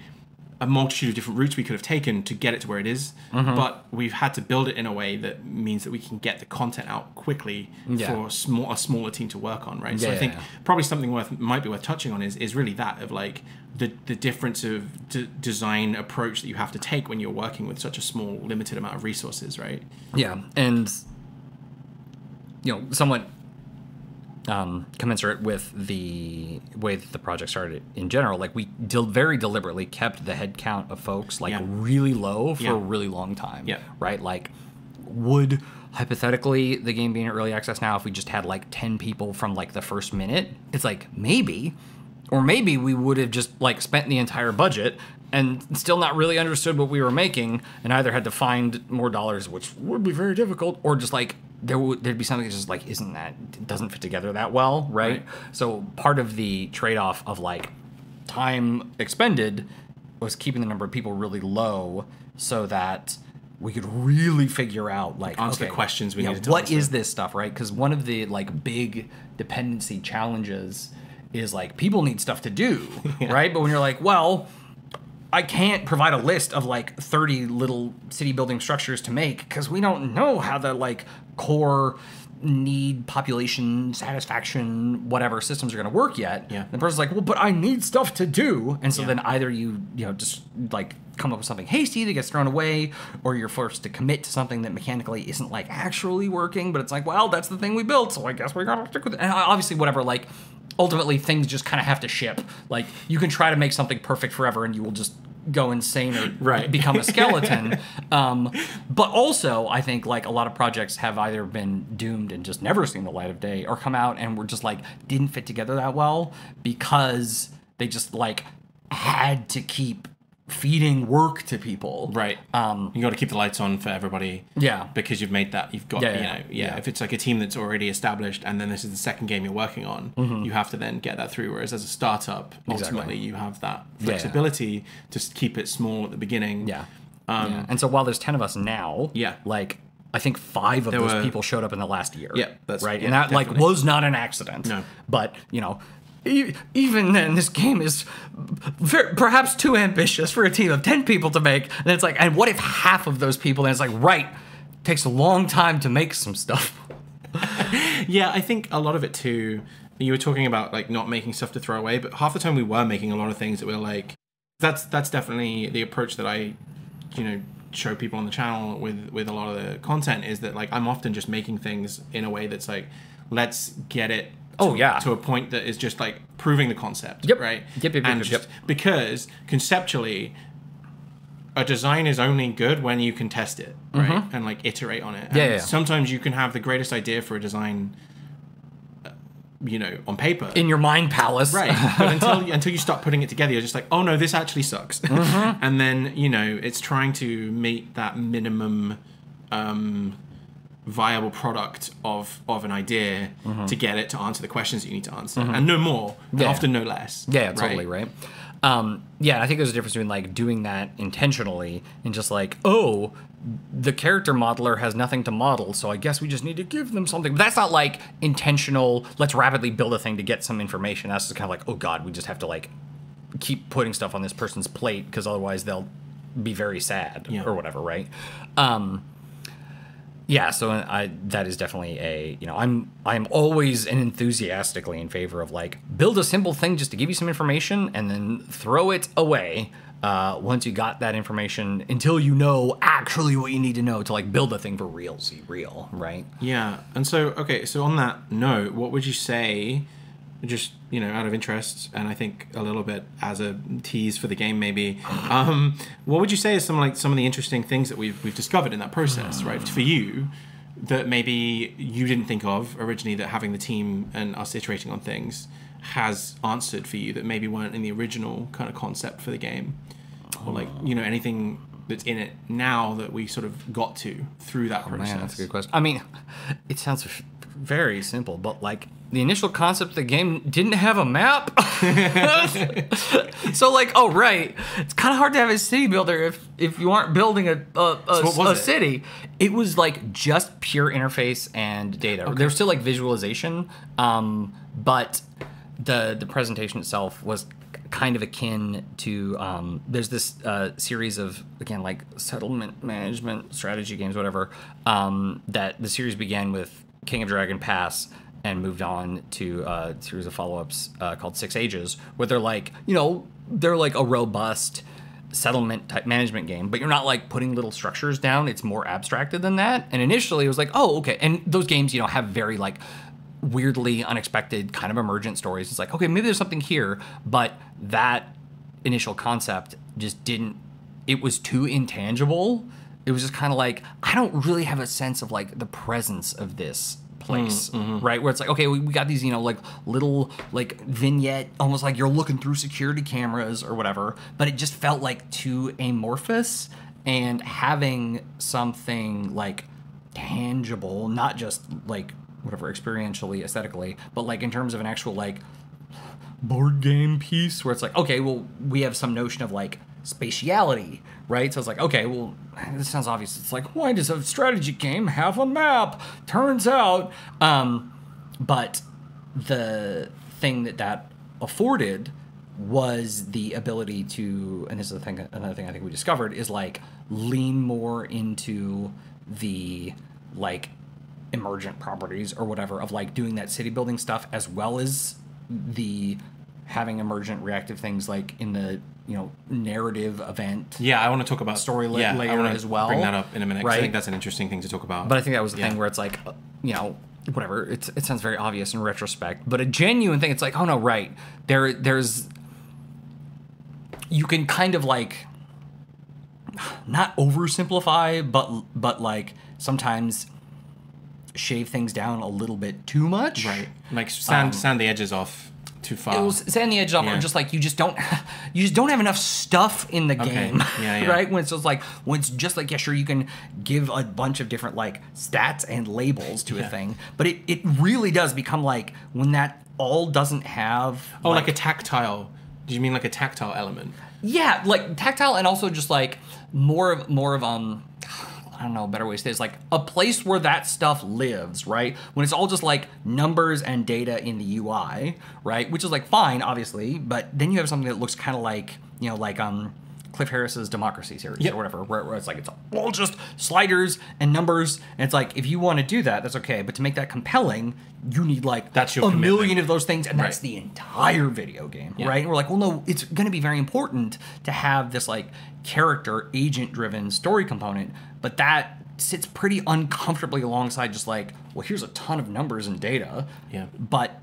a multitude of different routes we could have taken to get it to where it is, mm-hmm. but we've had to build it in a way that means that we can get the content out quickly yeah. for a, small, a smaller team to work on, right? Yeah, so I think yeah. probably something worth might be worth touching on is, is really that of like the, the difference of d design approach that you have to take when you're working with such a small, limited amount of resources, right? Yeah, and you know, somewhat Um, commensurate with the way that the project started in general. Like we del very deliberately kept the headcount of folks like yeah. really low for yeah. a really long time, yeah. right? Like would hypothetically the game being in early access now, if we just had like ten people from like the first minute, it's like maybe, or maybe we would have just like spent the entire budget and still not really understood what we were making and either had to find more dollars, which would be very difficult, or just like, there would there'd be something that's just like, isn't that, doesn't fit together that well, right? right? So part of the trade-off of like time expended was keeping the number of people really low so that we could really figure out like, answer okay, the questions we yeah, need to what answer. is this stuff, right? Because one of the like big dependency challenges is like, people need stuff to do, yeah. right? But when you're like, well, I can't provide a list of like thirty little city building structures to make because we don't know how the like core need, population satisfaction, whatever systems are going to work yet. Yeah. The person's like, well, but I need stuff to do. And so yeah. then either you, you know, just like come up with something hasty that gets thrown away, or you're forced to commit to something that mechanically isn't like actually working, but it's like, well, that's the thing we built, so I guess we're going to stick with it. And obviously whatever, like, ultimately, things just kind of have to ship. Like, you can try to make something perfect forever and you will just go insane or right. become a skeleton. um, but also, I think, like, a lot of projects have either been doomed and just never seen the light of day, or come out and were just, like, didn't fit together that well because they just, like, had to keep feeding work to people. Right. Um, you got to keep the lights on for everybody. Yeah. Because you've made that, you've got, yeah, you know, yeah, yeah. yeah. if it's like a team that's already established and then this is the second game you're working on, mm-hmm. you have to then get that through. Whereas as a startup, ultimately exactly. you have that flexibility yeah, yeah. to keep it small at the beginning. Yeah. Um, yeah. And so while there's ten of us now, yeah. like, I think five of there those were, people showed up in the last year. Yeah. That's right. Yeah, and that definitely. like was not an accident. No. But, you know, even then, this game is perhaps too ambitious for a team of ten people to make. And it's like, and what if half of those people, and it's like, right, it takes a long time to make some stuff. Yeah, I think a lot of it too, you were talking about like not making stuff to throw away, but half the time we were making a lot of things that were like, that's, that's definitely the approach that I, you know, show people on the channel with with a lot of the content is that, like, I'm often just making things in a way that's like, let's get it to, oh yeah to a point that is just like proving the concept. Yep. Right. Yep. Yep. Yep. And yep, just, yep. Because conceptually, a design is only good when you can test it, right? Mm-hmm. And like iterate on it. And yeah, yeah. Sometimes you can have the greatest idea for a design, you know, on paper in your mind palace, right? But until until you start putting it together, you're just like, oh no, this actually sucks. Mm-hmm. And then, you know, it's trying to meet that minimum um, viable product of of an idea, mm-hmm, to get it to answer the questions that you need to answer, mm-hmm, and no more, yeah, often no less. Yeah, right? Totally right. Um, yeah, and I think there's a difference between like doing that intentionally and just like, oh, the character modeler has nothing to model, so I guess we just need to give them something. But that's not like intentional, let's rapidly build a thing to get some information. That's just kind of like, oh God, we just have to like keep putting stuff on this person's plate because otherwise they'll be very sad, yeah, or whatever, right? Um, yeah, so I, that is definitely a, you know, I'm I'm always and enthusiastically in favor of like, build a simple thing just to give you some information and then throw it away uh, once you got that information, until you know actually what you need to know to like build a thing for realsy real, right? Yeah, and so, okay, so on that note, what would you say, just, you know, out of interest, and I think a little bit as a tease for the game maybe, um, what would you say is some like some of the interesting things that we've we've discovered in that process, right, for you, that maybe you didn't think of originally, that having the team and us iterating on things has answered for you, that maybe weren't in the original kind of concept for the game, or like, you know, anything that's in it now that we sort of got to through that process? Man, that's a good question. I mean, it sounds very simple, but like, the initial concept of the game didn't have a map. So like, oh right, it's kind of hard to have a city builder if if you aren't building a a, a, so a it? city. It was like just pure interface and data. Okay. There's still like visualization, um, but the the presentation itself was kind of akin to, um, there's this uh, series of, again, like settlement management strategy games, whatever, um, that the series began with King of Dragon Pass and moved on to uh, a series of follow-ups uh, called Six Ages, where they're like, you know, they're like a robust settlement type management game, but you're not like putting little structures down. It's more abstracted than that. And initially it was like, oh, okay. And those games, you know, have very like weirdly unexpected kind of emergent stories. It's like, okay, maybe there's something here, but that initial concept just didn't, it was too intangible. It was just kind of like, I don't really have a sense of like the presence of this place, mm-hmm, right? Where it's like, okay, we, we got these, you know, like little like vignette, almost like you're looking through security cameras or whatever, but it just felt like too amorphous, and having something like tangible, not just like whatever experientially, aesthetically, but like in terms of an actual like board game piece where it's like, okay, well, we have some notion of like spatiality, right? So it's like, okay, well, this sounds obvious. It's like, why does a strategy game have a map? Turns out, um, but the thing that that afforded was the ability to, and this is the thing, another thing I think we discovered, is like lean more into the like emergent properties or whatever of like doing that city building stuff, as well as the having emergent reactive things like in the, you know, narrative event. Yeah, I want to talk about story la yeah, layer I want to as well. Bring that up in a minute. Right? I think that's an interesting thing to talk about. But I think that was the yeah. thing where it's like, you know, whatever. It's, it sounds very obvious in retrospect, but a genuine thing. It's like, oh no, right there. There's, you can kind of like, not oversimplify, but but like sometimes shave things down a little bit too much. Right. Like sand um, sand the edges off. Too far. It was sand the edge off, yeah. or just like you just don't, you just don't have enough stuff in the okay. game, yeah, yeah. right? When it's just like, when it's just like, yeah, sure, you can give a bunch of different like stats and labels to yeah. a thing, but it it really does become like when that all doesn't have oh, like, like a tactile. Do you mean like a tactile element? Yeah, like tactile, and also just like more of more of um. I don't know, a better way to say it's like a place where that stuff lives, right? When it's all just like numbers and data in the U I, right? Which is like fine, obviously, but then you have something that looks kind of like, you know, like um, Cliff Harris's Democracy series yep. or whatever, where, where it's like, it's all just sliders and numbers. And it's like, if you want to do that, that's okay. But to make that compelling, you need like that's your a commitment. million of those things. And that's right. the entire video game, yeah. right? And we're like, well, no, it's going to be very important to have this like character agent driven story component. But that sits pretty uncomfortably alongside just like, well, here's a ton of numbers and data. Yeah. But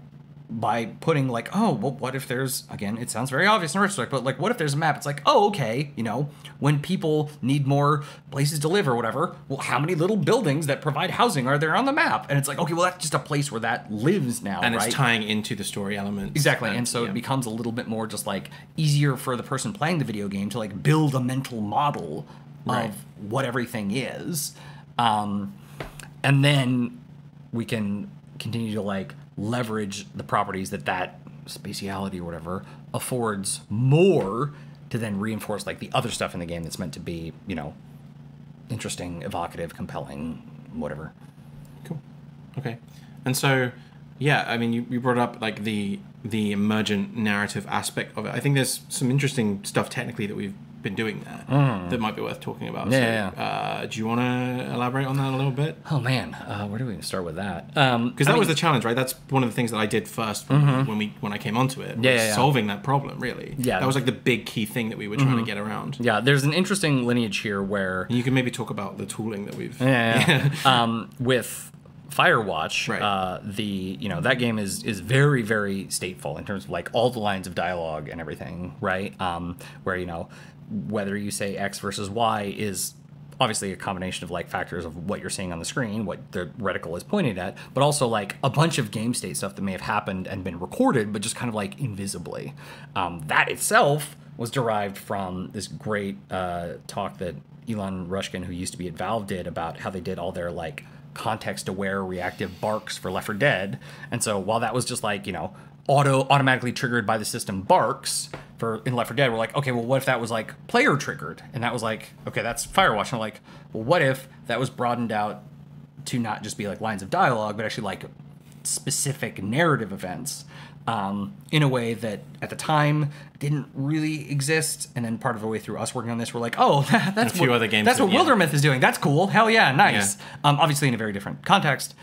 by putting like, oh, well, what if there's, again, it sounds very obvious in retrospect, but like, what if there's a map? It's like, oh, okay, you know, when people need more places to live or whatever, well, how many little buildings that provide housing are there on the map? And it's like, okay, well, that's just a place where that lives now, and right? it's tying into the story element. Exactly, and, and so yeah. it becomes a little bit more just like easier for the person playing the video game to like build a mental model right. of what everything is. Um, and then we can continue to like leverage the properties that that spatiality or whatever affords more to then reinforce like the other stuff in the game that's meant to be, you know, interesting, evocative, compelling, whatever. Cool. Okay. And so, yeah, I mean, you, you brought up like the the emergent narrative aspect of it. I think there's some interesting stuff technically that we've been doing there mm. that might be worth talking about. Yeah. So, yeah. Uh, do you want to elaborate on that a little bit? Oh man, uh, where do we even start with that? Because um, that mean, was the challenge, right? That's one of the things that I did first when, mm-hmm. when we when I came onto it. Yeah, yeah, solving yeah. that problem really. Yeah. That was like the big key thing that we were trying mm-hmm. to get around. Yeah. There's an interesting lineage here where and you can maybe talk about the tooling that we've yeah, yeah, yeah. um, with Firewatch. Right. Uh, the you know that game is is very very stateful in terms of like all the lines of dialogue and everything, right? Um, where you know. Whether you say X versus Y is obviously a combination of like factors of what you're seeing on the screen, what the reticle is pointed at, but also like a bunch of game state stuff that may have happened and been recorded, but just kind of like invisibly. Um, that itself was derived from this great uh, talk that Elon Rushkin, who used to be at Valve, did about how they did all their like context-aware reactive barks for Left four Dead. And so while that was just like, you know, auto automatically triggered by the system barks for in Left four Dead, we're like, okay, well, what if that was like player triggered? And that was like, okay, that's Firewatch. And I'm like, well, what if that was broadened out to not just be like lines of dialogue, but actually like specific narrative events um, in a way that at the time didn't really exist. And then part of the way through us working on this, we're like, oh, that's a few what, other games that's what yeah. Wildermyth is doing. That's cool. Hell yeah, nice. Yeah. Um, obviously in a very different context.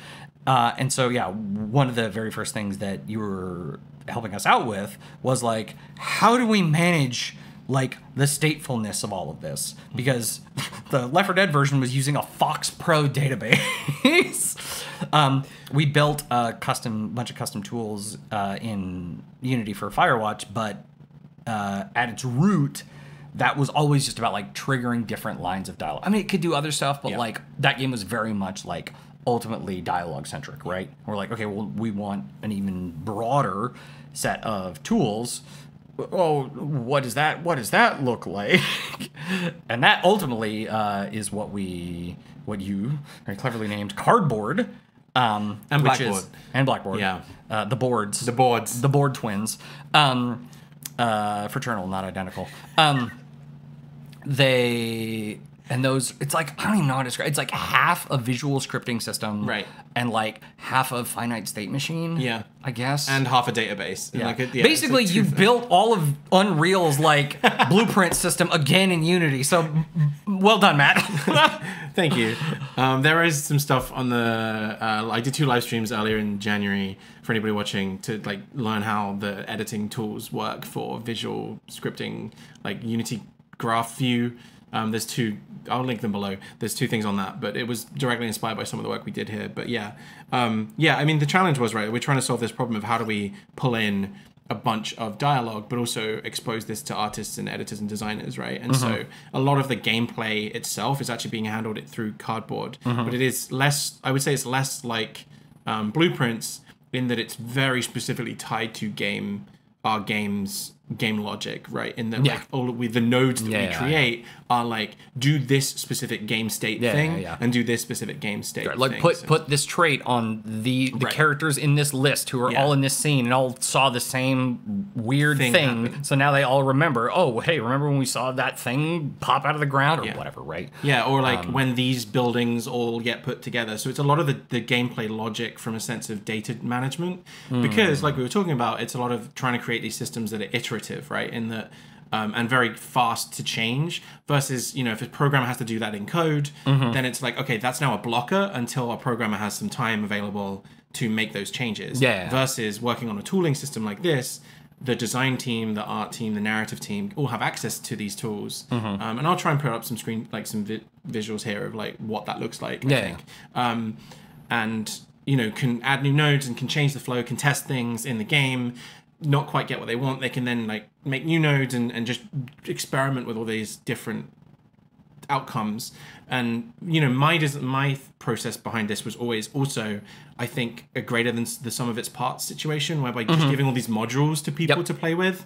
Uh, and so, yeah, one of the very first things that you were helping us out with was, like, how do we manage, like, the statefulness of all of this? Because the Left four Dead version was using a Fox Pro database. um, we built a custom bunch of custom tools uh, in Unity for Firewatch, but uh, at its root, that was always just about, like, triggering different lines of dialogue. I mean, it could do other stuff, but, yeah. like, that game was very much, like, ultimately dialogue centric, right? And we're like, okay, well, we want an even broader set of tools. Oh, what does that? What does that look like? And that ultimately uh, is what we, what you very cleverly named Cardboard, um, and Blackboard, is, and Blackboard, yeah, uh, the boards, the boards, the board twins, um, uh, fraternal, not identical. Um, they. And those, it's like, I don't even know how to describe. It's like half a visual scripting system, right? And like half a finite state machine, yeah, I guess, and half a database. Yeah. Like a, yeah, basically, you thing. built all of Unreal's like blueprint system again in Unity. So, well done, Matt. Thank you. Um, there is some stuff on the. Uh, I did two live streams earlier in January for anybody watching to like learn how the editing tools work for visual scripting, like Unity Graph View. Um, there's two, I'll link them below. There's two things on that, but it was directly inspired by some of the work we did here. But yeah, um, yeah, I mean, the challenge was, right, we're trying to solve this problem of how do we pull in a bunch of dialogue, but also expose this to artists and editors and designers, right? And mm-hmm. so a lot of the gameplay itself is actually being handled through Cardboard, mm-hmm. but it is less, I would say it's less like um, Blueprints in that it's very specifically tied to game, our game's game logic, right? In that, yeah. like, all with the nodes that yeah, we create yeah, yeah. are like, do this specific game state yeah, thing, yeah, yeah. and do this specific game state. Right. Like, thing, put so. put this trait on the the right. characters in this list who are yeah. all in this scene and all saw the same weird thing. thing. So now they all remember. Oh, hey, remember when we saw that thing pop out of the ground or yeah. whatever, right? Yeah, or like um, when these buildings all get put together. So it's a lot of the the gameplay logic from a sense of data management, mm. because like we were talking about, it's a lot of trying to create these systems that are iterative. Right, in that um, and very fast to change. Versus, you know, if a programmer has to do that in code, mm-hmm. then it's like, okay, that's now a blocker until a programmer has some time available to make those changes. Yeah. Versus working on a tooling system like this, the design team, the art team, the narrative team all have access to these tools. Mm-hmm. um, and I'll try and put up some screen, like some vi visuals here of like what that looks like. Yeah. I think. Um, and you know, can add new nodes and can change the flow, can test things in the game, not quite get what they want. They can then like make new nodes and, and just experiment with all these different outcomes. And, you know, my, my process behind this was always also, I think, a greater than the sum of its parts situation, whereby mm-hmm. just giving all these modules to people yep. to play with,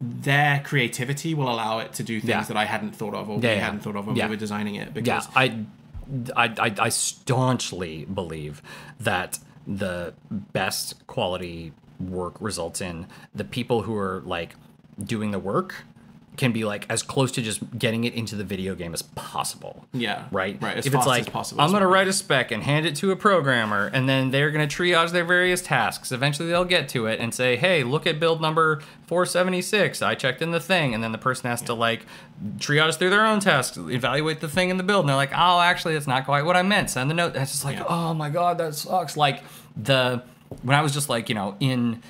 their creativity will allow it to do things yeah. that I hadn't thought of or yeah, we yeah. hadn't thought of when yeah. we were designing it. Because yeah, I, I, I, I staunchly believe that the best quality work results in the people who are like doing the work can be like as close to just getting it into the video game as possible. Yeah. Right? Right. As if fast it's like, as possible, I'm going to write a spec and hand it to a programmer, and then they're going to triage their various tasks. Eventually they'll get to it and say, hey, look at build number four seventy-six. I checked in the thing. And then the person has yeah. to like triage through their own tasks, evaluate the thing in the build. And they're like, oh, actually, that's not quite what I meant. Send the note. That's just like, yeah. oh my God, that sucks. Like the, when I was just like, you know, in,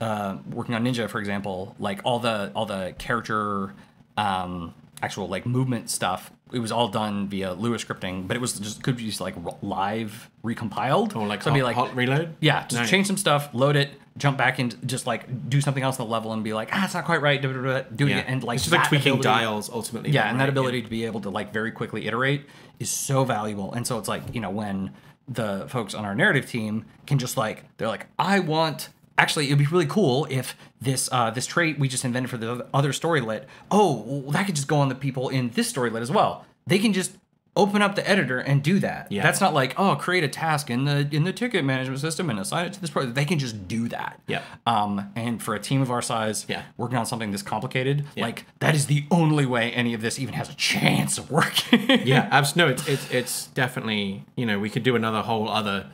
Uh, working on Ninja, for example, like all the all the character um, actual like movement stuff, it was all done via Lua scripting, but it was just could be just like live recompiled. Or like, so hot, be like hot reload. Yeah, just nice. Change some stuff, load it, jump back and just like do something else on the level and be like, ah, it's not quite right. Do, do, do, do yeah. it and like it's just like tweaking ability, dials ultimately. Yeah, and right, that ability yeah. to be able to like very quickly iterate is so valuable. And so it's like, you know, when the folks on our narrative team can just like they're like, I want. Actually, it'd be really cool if this uh, this trait we just invented for the other storylet, oh, well, that could just go on the people in this storylet as well. They can just open up the editor and do that. Yeah. That's not like, oh, create a task in the in the ticket management system and assign it to this project. They can just do that. Yeah. Um, and for a team of our size, yeah. working on something this complicated, yeah. like that is the only way any of this even has a chance of working. yeah, absolutely. No, it's, it's it's definitely, you know, we could do another whole other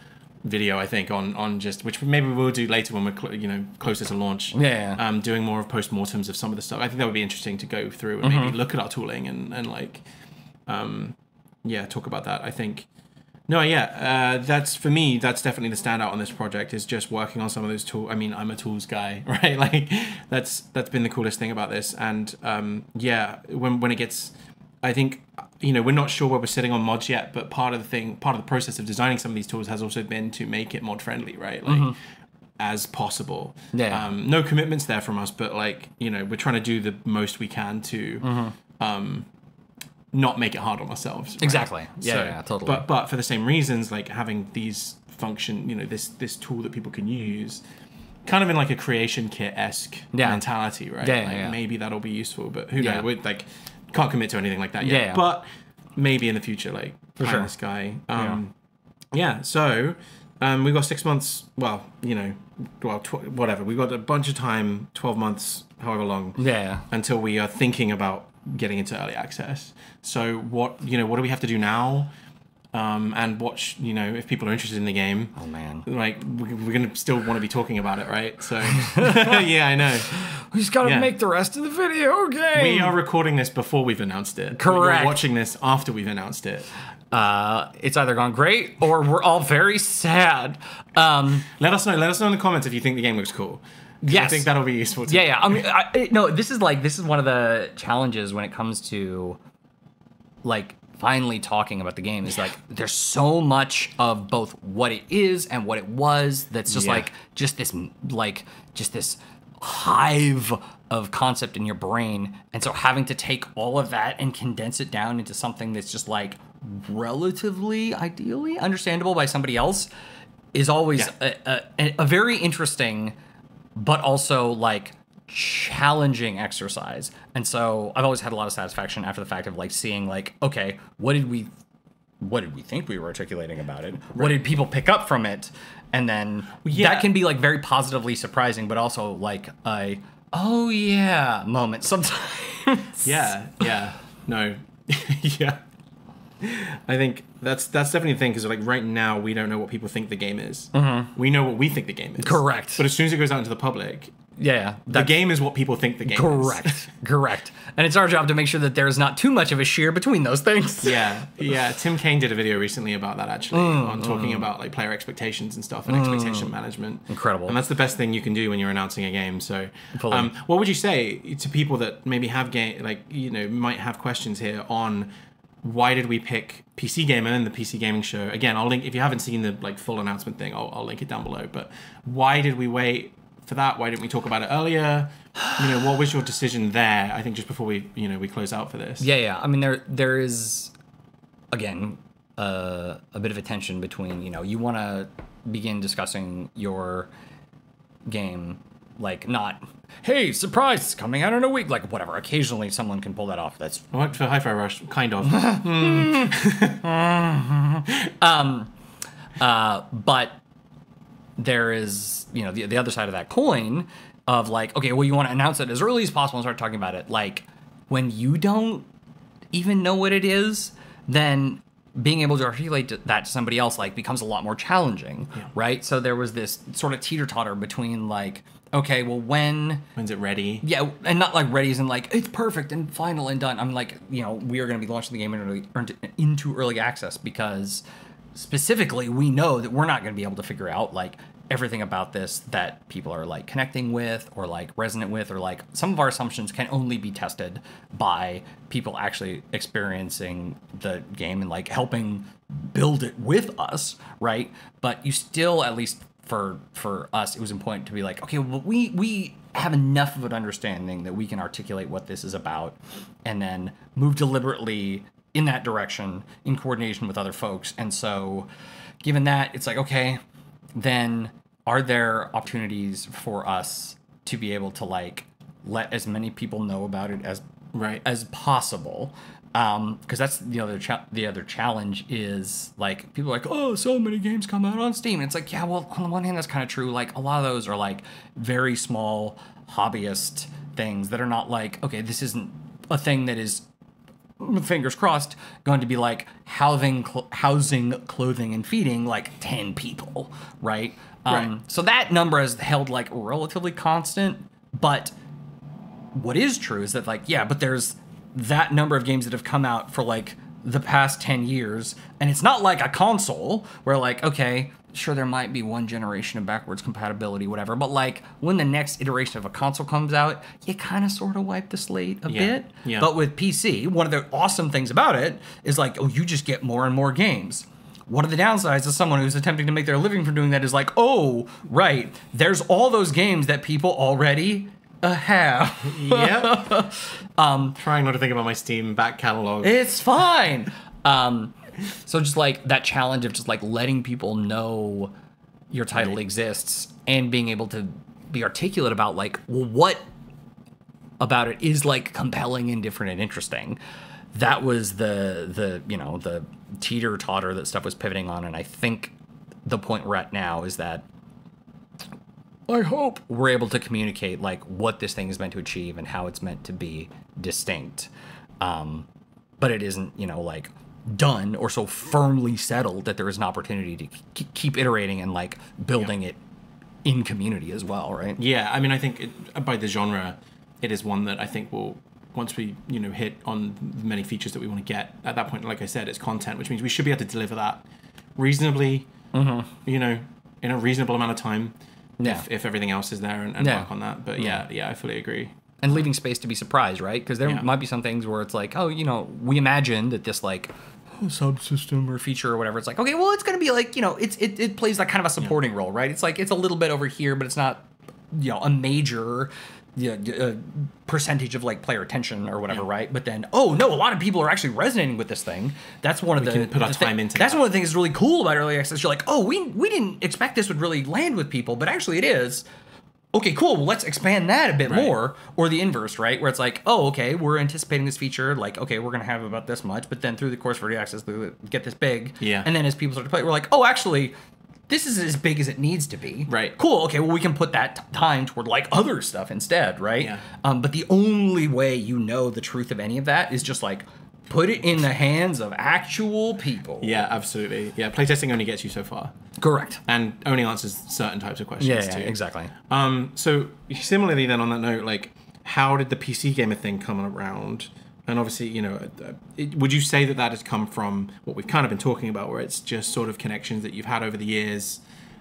video, I think, on on just, which maybe we'll do later when we're you know closer to launch. Yeah. Um, doing more of postmortems of some of the stuff. I think that would be interesting to go through and mm-hmm. maybe look at our tooling and and like, um, yeah, talk about that. I think. No, yeah, uh, that's for me. That's definitely the standout on this project is just working on some of those tools. I mean, I'm a tools guy, right? Like, that's that's been the coolest thing about this. And um, yeah, when when it gets. I think, you know, we're not sure where we're sitting on mods yet, but part of the thing, part of the process of designing some of these tools has also been to make it mod friendly, right? Like, mm-hmm. as possible. Yeah. Um, no commitments there from us, but like, you know, we're trying to do the most we can to mm-hmm. um, not make it hard on ourselves. Right? Exactly. Yeah, so, yeah, totally. But, but for the same reasons, like having these function, you know, this, this tool that people can use, kind of in like a creation kit-esque yeah. mentality, right? Yeah, like, yeah. Maybe that'll be useful, but who yeah. knows? We're, like... Can't commit to anything like that yet, yeah. but maybe in the future, like for sure. this guy. Um, yeah. yeah. So um, we've got six months. Well, you know, well, tw whatever. We've got a bunch of time, twelve months, however long. Yeah. Until we are thinking about getting into early access. So what you know, what do we have to do now? Um, and watch, you know, if people are interested in the game. Oh man! Like we're, we're gonna still want to be talking about it, right? So yeah, I know. We just gotta yeah. make the rest of the video game. We are recording this before we've announced it. Correct. We're watching this after we've announced it. Uh, it's either gone great or we're all very sad. Um, let us know. Let us know in the comments if you think the game looks cool. Yes. I think that'll be useful. Too. Yeah, yeah. I mean, I, no. This is like this is one of the challenges when it comes to like. Finally talking about the game is like there's so much of both what it is and what it was that's just yeah. like just this like just this hive of concept in your brain, and so having to take all of that and condense it down into something that's just like relatively ideally understandable by somebody else is always yeah. a, a, a very interesting but also like challenging exercise. And so I've always had a lot of satisfaction after the fact of like seeing like, okay, what did we what did we think we were articulating about it? Right. What did people pick up from it? And then yeah. that can be like very positively surprising, but also like a oh yeah moment sometimes. Yeah, yeah. No. yeah. I think that's that's definitely the thing, because like right now we don't know what people think the game is. Mm-hmm. We know what we think the game is. Correct. But as soon as it goes out into the public, Yeah, the game is what people think the game correct, is. Correct, correct. And it's our job to make sure that there is not too much of a sheer between those things. Yeah, yeah. Tim Kaine did a video recently about that, actually, mm, on talking mm. about like player expectations and stuff and mm. expectation management. Incredible. And that's the best thing you can do when you're announcing a game. So um, what would you say to people that maybe have game, like, you know, might have questions here on why did we pick P C Gamer and the P C Gaming Show? Again, I'll link, if you haven't seen the like full announcement thing, I'll, I'll link it down below. But why did we wait for that? Why didn't we talk about it earlier? You know, what was your decision there? I think just before we, you know, we close out for this. Yeah, yeah. I mean, there there is, again, uh, a bit of a tension between, you know, you want to begin discussing your game, like, not, hey, surprise, it's coming out in a week. Like, whatever. Occasionally, someone can pull that off. That's I worked for Hi-Fi Rush, kind of. um, uh, but there is, you know, the, the other side of that coin of, like, okay, well, you want to announce it as early as possible and start talking about it. Like, when you don't even know what it is, then being able to articulate that to somebody else, like, becomes a lot more challenging, yeah. right? So there was this sort of teeter-totter between, like, okay, well, when... When's it ready? Yeah, and not like ready as in like, it's perfect and final and done. I'm like, you know, we are going to be launching the game in early, into early access because specifically we know that we're not going to be able to figure out like everything about this that people are like connecting with or like resonant with, or like some of our assumptions can only be tested by people actually experiencing the game and like helping build it with us, right? But you still, at least for for us, it was important to be like, okay, well, we we have enough of an understanding that we can articulate what this is about and then move deliberately in that direction in coordination with other folks. And so given that, it's like, okay, then are there opportunities for us to be able to like let as many people know about it as right as possible? Um, because that's the other cha the other challenge is like people are like, oh, so many games come out on Steam. And it's like, yeah, well, on the one hand, that's kind of true. Like a lot of those are like very small hobbyist things that are not like, okay, this isn't a thing that is, fingers crossed, going to be like housing, cl housing, clothing, and feeding like ten people, right? Um, right. So that number is held like relatively constant. But what is true is that like, yeah, but there's that number of games that have come out for like the past ten years, and it's not like a console where like, okay, sure, there might be one generation of backwards compatibility, whatever, but like when the next iteration of a console comes out, you kind of sort of wipe the slate a yeah, bit. Yeah. But with P C, one of the awesome things about it is like, oh, you just get more and more games. One of the downsides of someone who's attempting to make their living from doing that is like, oh, right, there's all those games that people already Uh, have. Yep. um, Trying not to think about my Steam back catalog. It's fine. um, so just like that challenge of just like letting people know your title right. exists and being able to be articulate about like, well, what about it is like compelling and different and interesting. That was the, the you know, the teeter-totter that stuff was pivoting on. And I think the point we're at now is that I hope we're able to communicate like what this thing is meant to achieve and how it's meant to be distinct. Um, but it isn't, you know, like done or so firmly settled that there is an opportunity to keep iterating and like building yeah. it in community as well, right? Yeah, I mean, I think it, by the genre, it is one that I think will, once we, you know, hit on the many features that we want to get, at that point, like I said, it's content, which means we should be able to deliver that reasonably, mm-hmm. you know, in a reasonable amount of time. Yeah. If, if everything else is there and, and yeah. work on that. But yeah, yeah, I fully agree. And leaving space to be surprised, right? Because there yeah. might be some things where it's like, oh, you know, we imagined that this like subsystem or feature or whatever, it's like, okay, well, it's going to be like, you know, it's it, it plays like kind of a supporting yeah. role, right? It's like, it's a little bit over here, but it's not, you know, a major you know, uh, percentage of like player attention or whatever, yeah. right? But then, oh no, a lot of people are actually resonating with this thing. That's one of we the, can put the our time into that's that. One of the things that's really cool about early access. You're like, oh, we we didn't expect this would really land with people, but actually it is. Okay, cool. Well, let's expand that a bit right. more, or the inverse, right? Where it's like, oh, okay, we're anticipating this feature. Like, okay, we're going to have about this much, but then through the course of early access, we get this big. Yeah. And then as people start to play, we're like, oh, actually, this is as big as it needs to be. Right. Cool. Okay, well, we can put that t time toward like other stuff instead, right? Yeah. Um, but the only way you know the truth of any of that is just like Put it in the hands of actual people. Yeah, absolutely. Yeah, playtesting only gets you so far. Correct. And only answers certain types of questions, yeah, yeah, too. Yeah, exactly. Um, so similarly then, on that note, like, how did the P C gamer thing come around? And obviously, you know, it, would you say that that has come from what we've kind of been talking about, where it's just sort of connections that you've had over the years,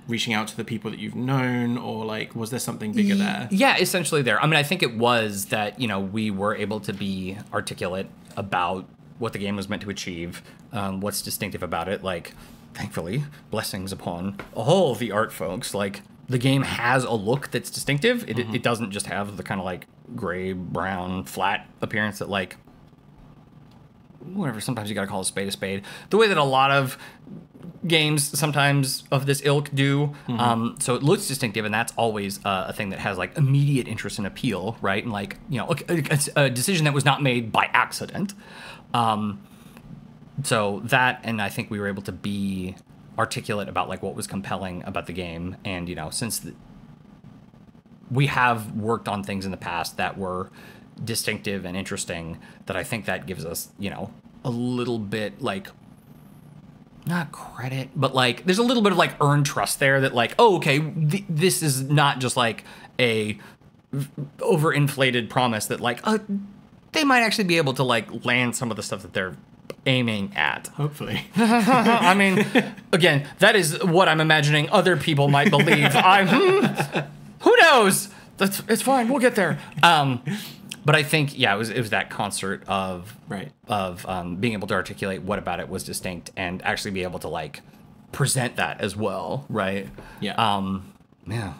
reaching out to the people that you've known, or like, was there something bigger there? Yeah, essentially there. I mean, I think it was that, you know, we were able to be articulate about what the game was meant to achieve, um, what's distinctive about it. Like, thankfully, blessings upon all the art folks, like, the game has a look that's distinctive. It, mm-hmm. it doesn't just have the kind of like gray, brown, flat appearance that, like, whatever, sometimes you gotta call a spade a spade. The way that a lot of games sometimes of this ilk do. Mm-hmm. Um, so it looks distinctive, and that's always uh, a thing that has like immediate interest and appeal, right? And like, you know, a, a, a decision that was not made by accident. Um, so that, and I think we were able to be articulate about like what was compelling about the game. And, you know, since the, we have worked on things in the past that were distinctive and interesting, that I think that gives us, you know, a little bit like, not credit, but like there's a little bit of like earned trust there that like, oh, okay, th this is not just like a overinflated promise that like, uh, they might actually be able to like land some of the stuff that they're aiming at. Hopefully. I mean, again, that is what I'm imagining other people might believe. I'm, hmm, who knows? That's, it's fine. We'll get there. Um, But I think, yeah, it was it was that concert of right. of um, being able to articulate what about it was distinct and actually be able to like present that as well, right? Yeah, um, yeah.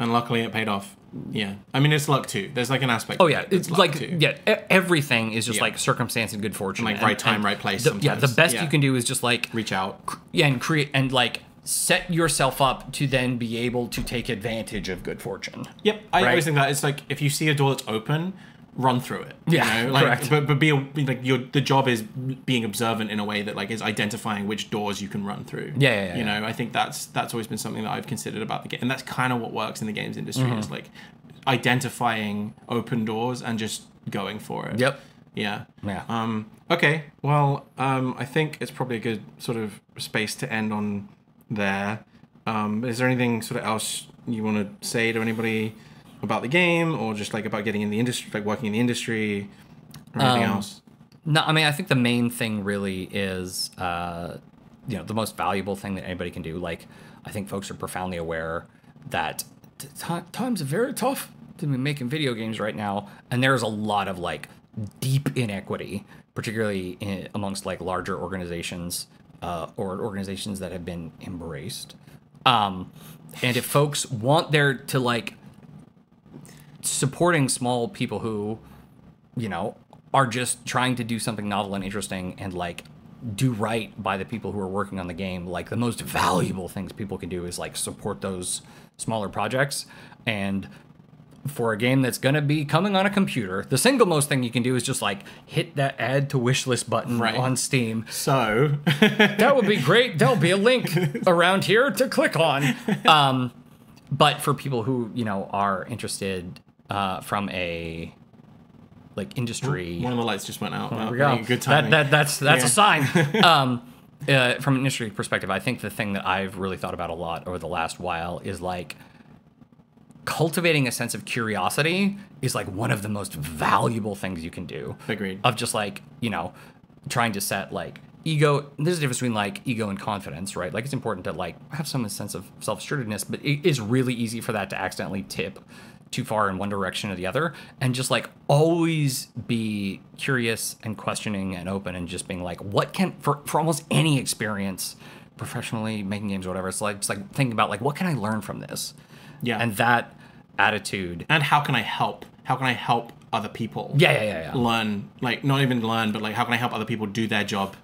And luckily, it paid off. Yeah, I mean, it's luck too. There's like an aspect. Oh yeah, it, it's like too. yeah, everything is just yeah. like circumstance and good fortune, and like right time, and, right place. The, sometimes. Yeah, the best yeah. you can do is just like reach out, yeah, and create and like. set yourself up to then be able to take advantage of good fortune. Yep, I right? always think that it's like if you see a door that's open, run through it. Yeah, you know? Like, correct. But but be a, like your the job is being observant in a way that like is identifying which doors you can run through. Yeah, yeah, yeah you know, yeah. I think that's that's always been something that I've considered about the game, and that's kind of what works in the games industry mm-hmm. is like identifying open doors and just going for it. Yep. Yeah. Yeah. Um. Okay. Well, um, I think it's probably a good sort of space to end on. There um is there anything sort of else you want to say to anybody about the game, or just like about getting in the industry, like working in the industry, or anything um, else? No, I mean, I think the main thing really is uh you know, the most valuable thing that anybody can do, like I think folks are profoundly aware that t times are very tough to be making video games right now, and there's a lot of like deep inequity, particularly in, amongst like larger organizations Uh, or organizations that have been embraced. Um, and if folks want their to like supporting small people who, you know, are just trying to do something novel and interesting and like do right by the people who are working on the game, like the most valuable things people can do is like support those smaller projects. And for a game that's going to be coming on a computer, the single most thing you can do is just like hit that add to wish list button right. on Steam. So that would be great. There'll be a link around here to click on. Um, but for people who, you know, are interested uh, from a like industry, one of the lights just went out. There we go. Good timing. That, that, that's that's yeah. a sign. Um, uh, from an industry perspective, I think the thing that I've really thought about a lot over the last while is like, cultivating a sense of curiosity is like one of the most valuable things you can do. Agreed. Of just like, you know, trying to set like ego. There's a difference between like ego and confidence, right? Like it's important to like have some sense of self-assuredness, but it is really easy for that to accidentally tip too far in one direction or the other. And just like always be curious and questioning and open and just being like, what can, for, for almost any experience, professionally making games or whatever, it's like, it's like thinking about like, what can I learn from this? Yeah. And that attitude. And how can I help? How can I help other people? Yeah, yeah, yeah, yeah. Learn, like, not even learn, but like, how can I help other people do their job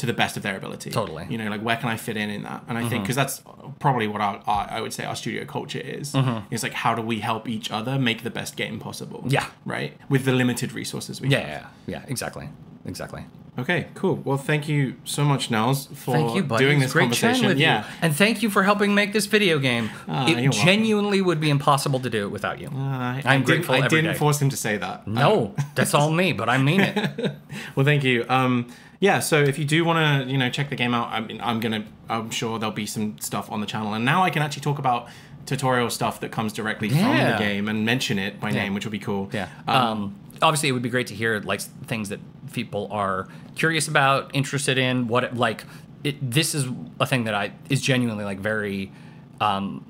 to the best of their ability? Totally. You know, like, where can I fit in in that? And I mm-hmm. think, because that's probably what our, our, I would say our studio culture is. Mm-hmm. It's like, how do we help each other make the best game possible? Yeah. Right? With the limited resources we yeah, have. Yeah, yeah, exactly. Exactly. Okay, cool. Well, thank you so much, Nels, for thank you, doing this great conversation. With yeah, you. And thank you for helping make this video game. Uh, it genuinely welcome. would be impossible to do it without you. Uh, I, I'm I grateful. I every didn't day. force him to say that. No, um, that's all me, but I mean it. Well, thank you. Um, yeah. So if you do want to, you know, check the game out, I mean, I'm gonna. I'm sure there'll be some stuff on the channel, and now I can actually talk about tutorial stuff that comes directly yeah. from the game and mention it by yeah. name, which would be cool. Yeah. Um, um, obviously, it would be great to hear like things that people are curious about, interested in. What it, like it, this is a thing that I is genuinely like very um,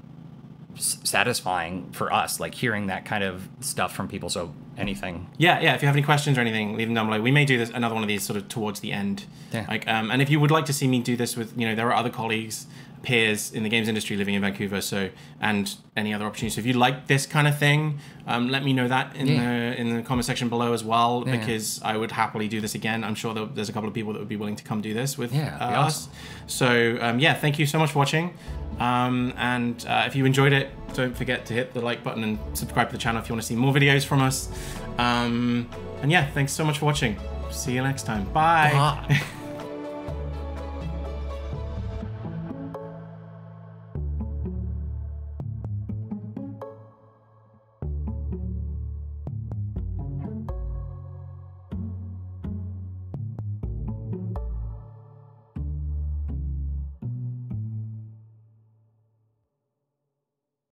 s satisfying for us, like hearing that kind of stuff from people. So anything. Yeah, yeah. If you have any questions or anything, leave them down below. We may do this another one of these sort of towards the end. Yeah. Like, um, and if you would like to see me do this with, you know, there are other colleagues, peers in the games industry living in Vancouver, so and any other opportunities. So if you like this kind of thing, um, let me know that in yeah. the in the comment section below as well, yeah. because I would happily do this again. I'm sure there's a couple of people that would be willing to come do this with yeah, uh, us. Awesome. So um, yeah, thank you so much for watching. Um, and uh, if you enjoyed it, don't forget to hit the like button and subscribe to the channel if you want to see more videos from us. Um, and yeah, thanks so much for watching. See you next time. Bye. Bye.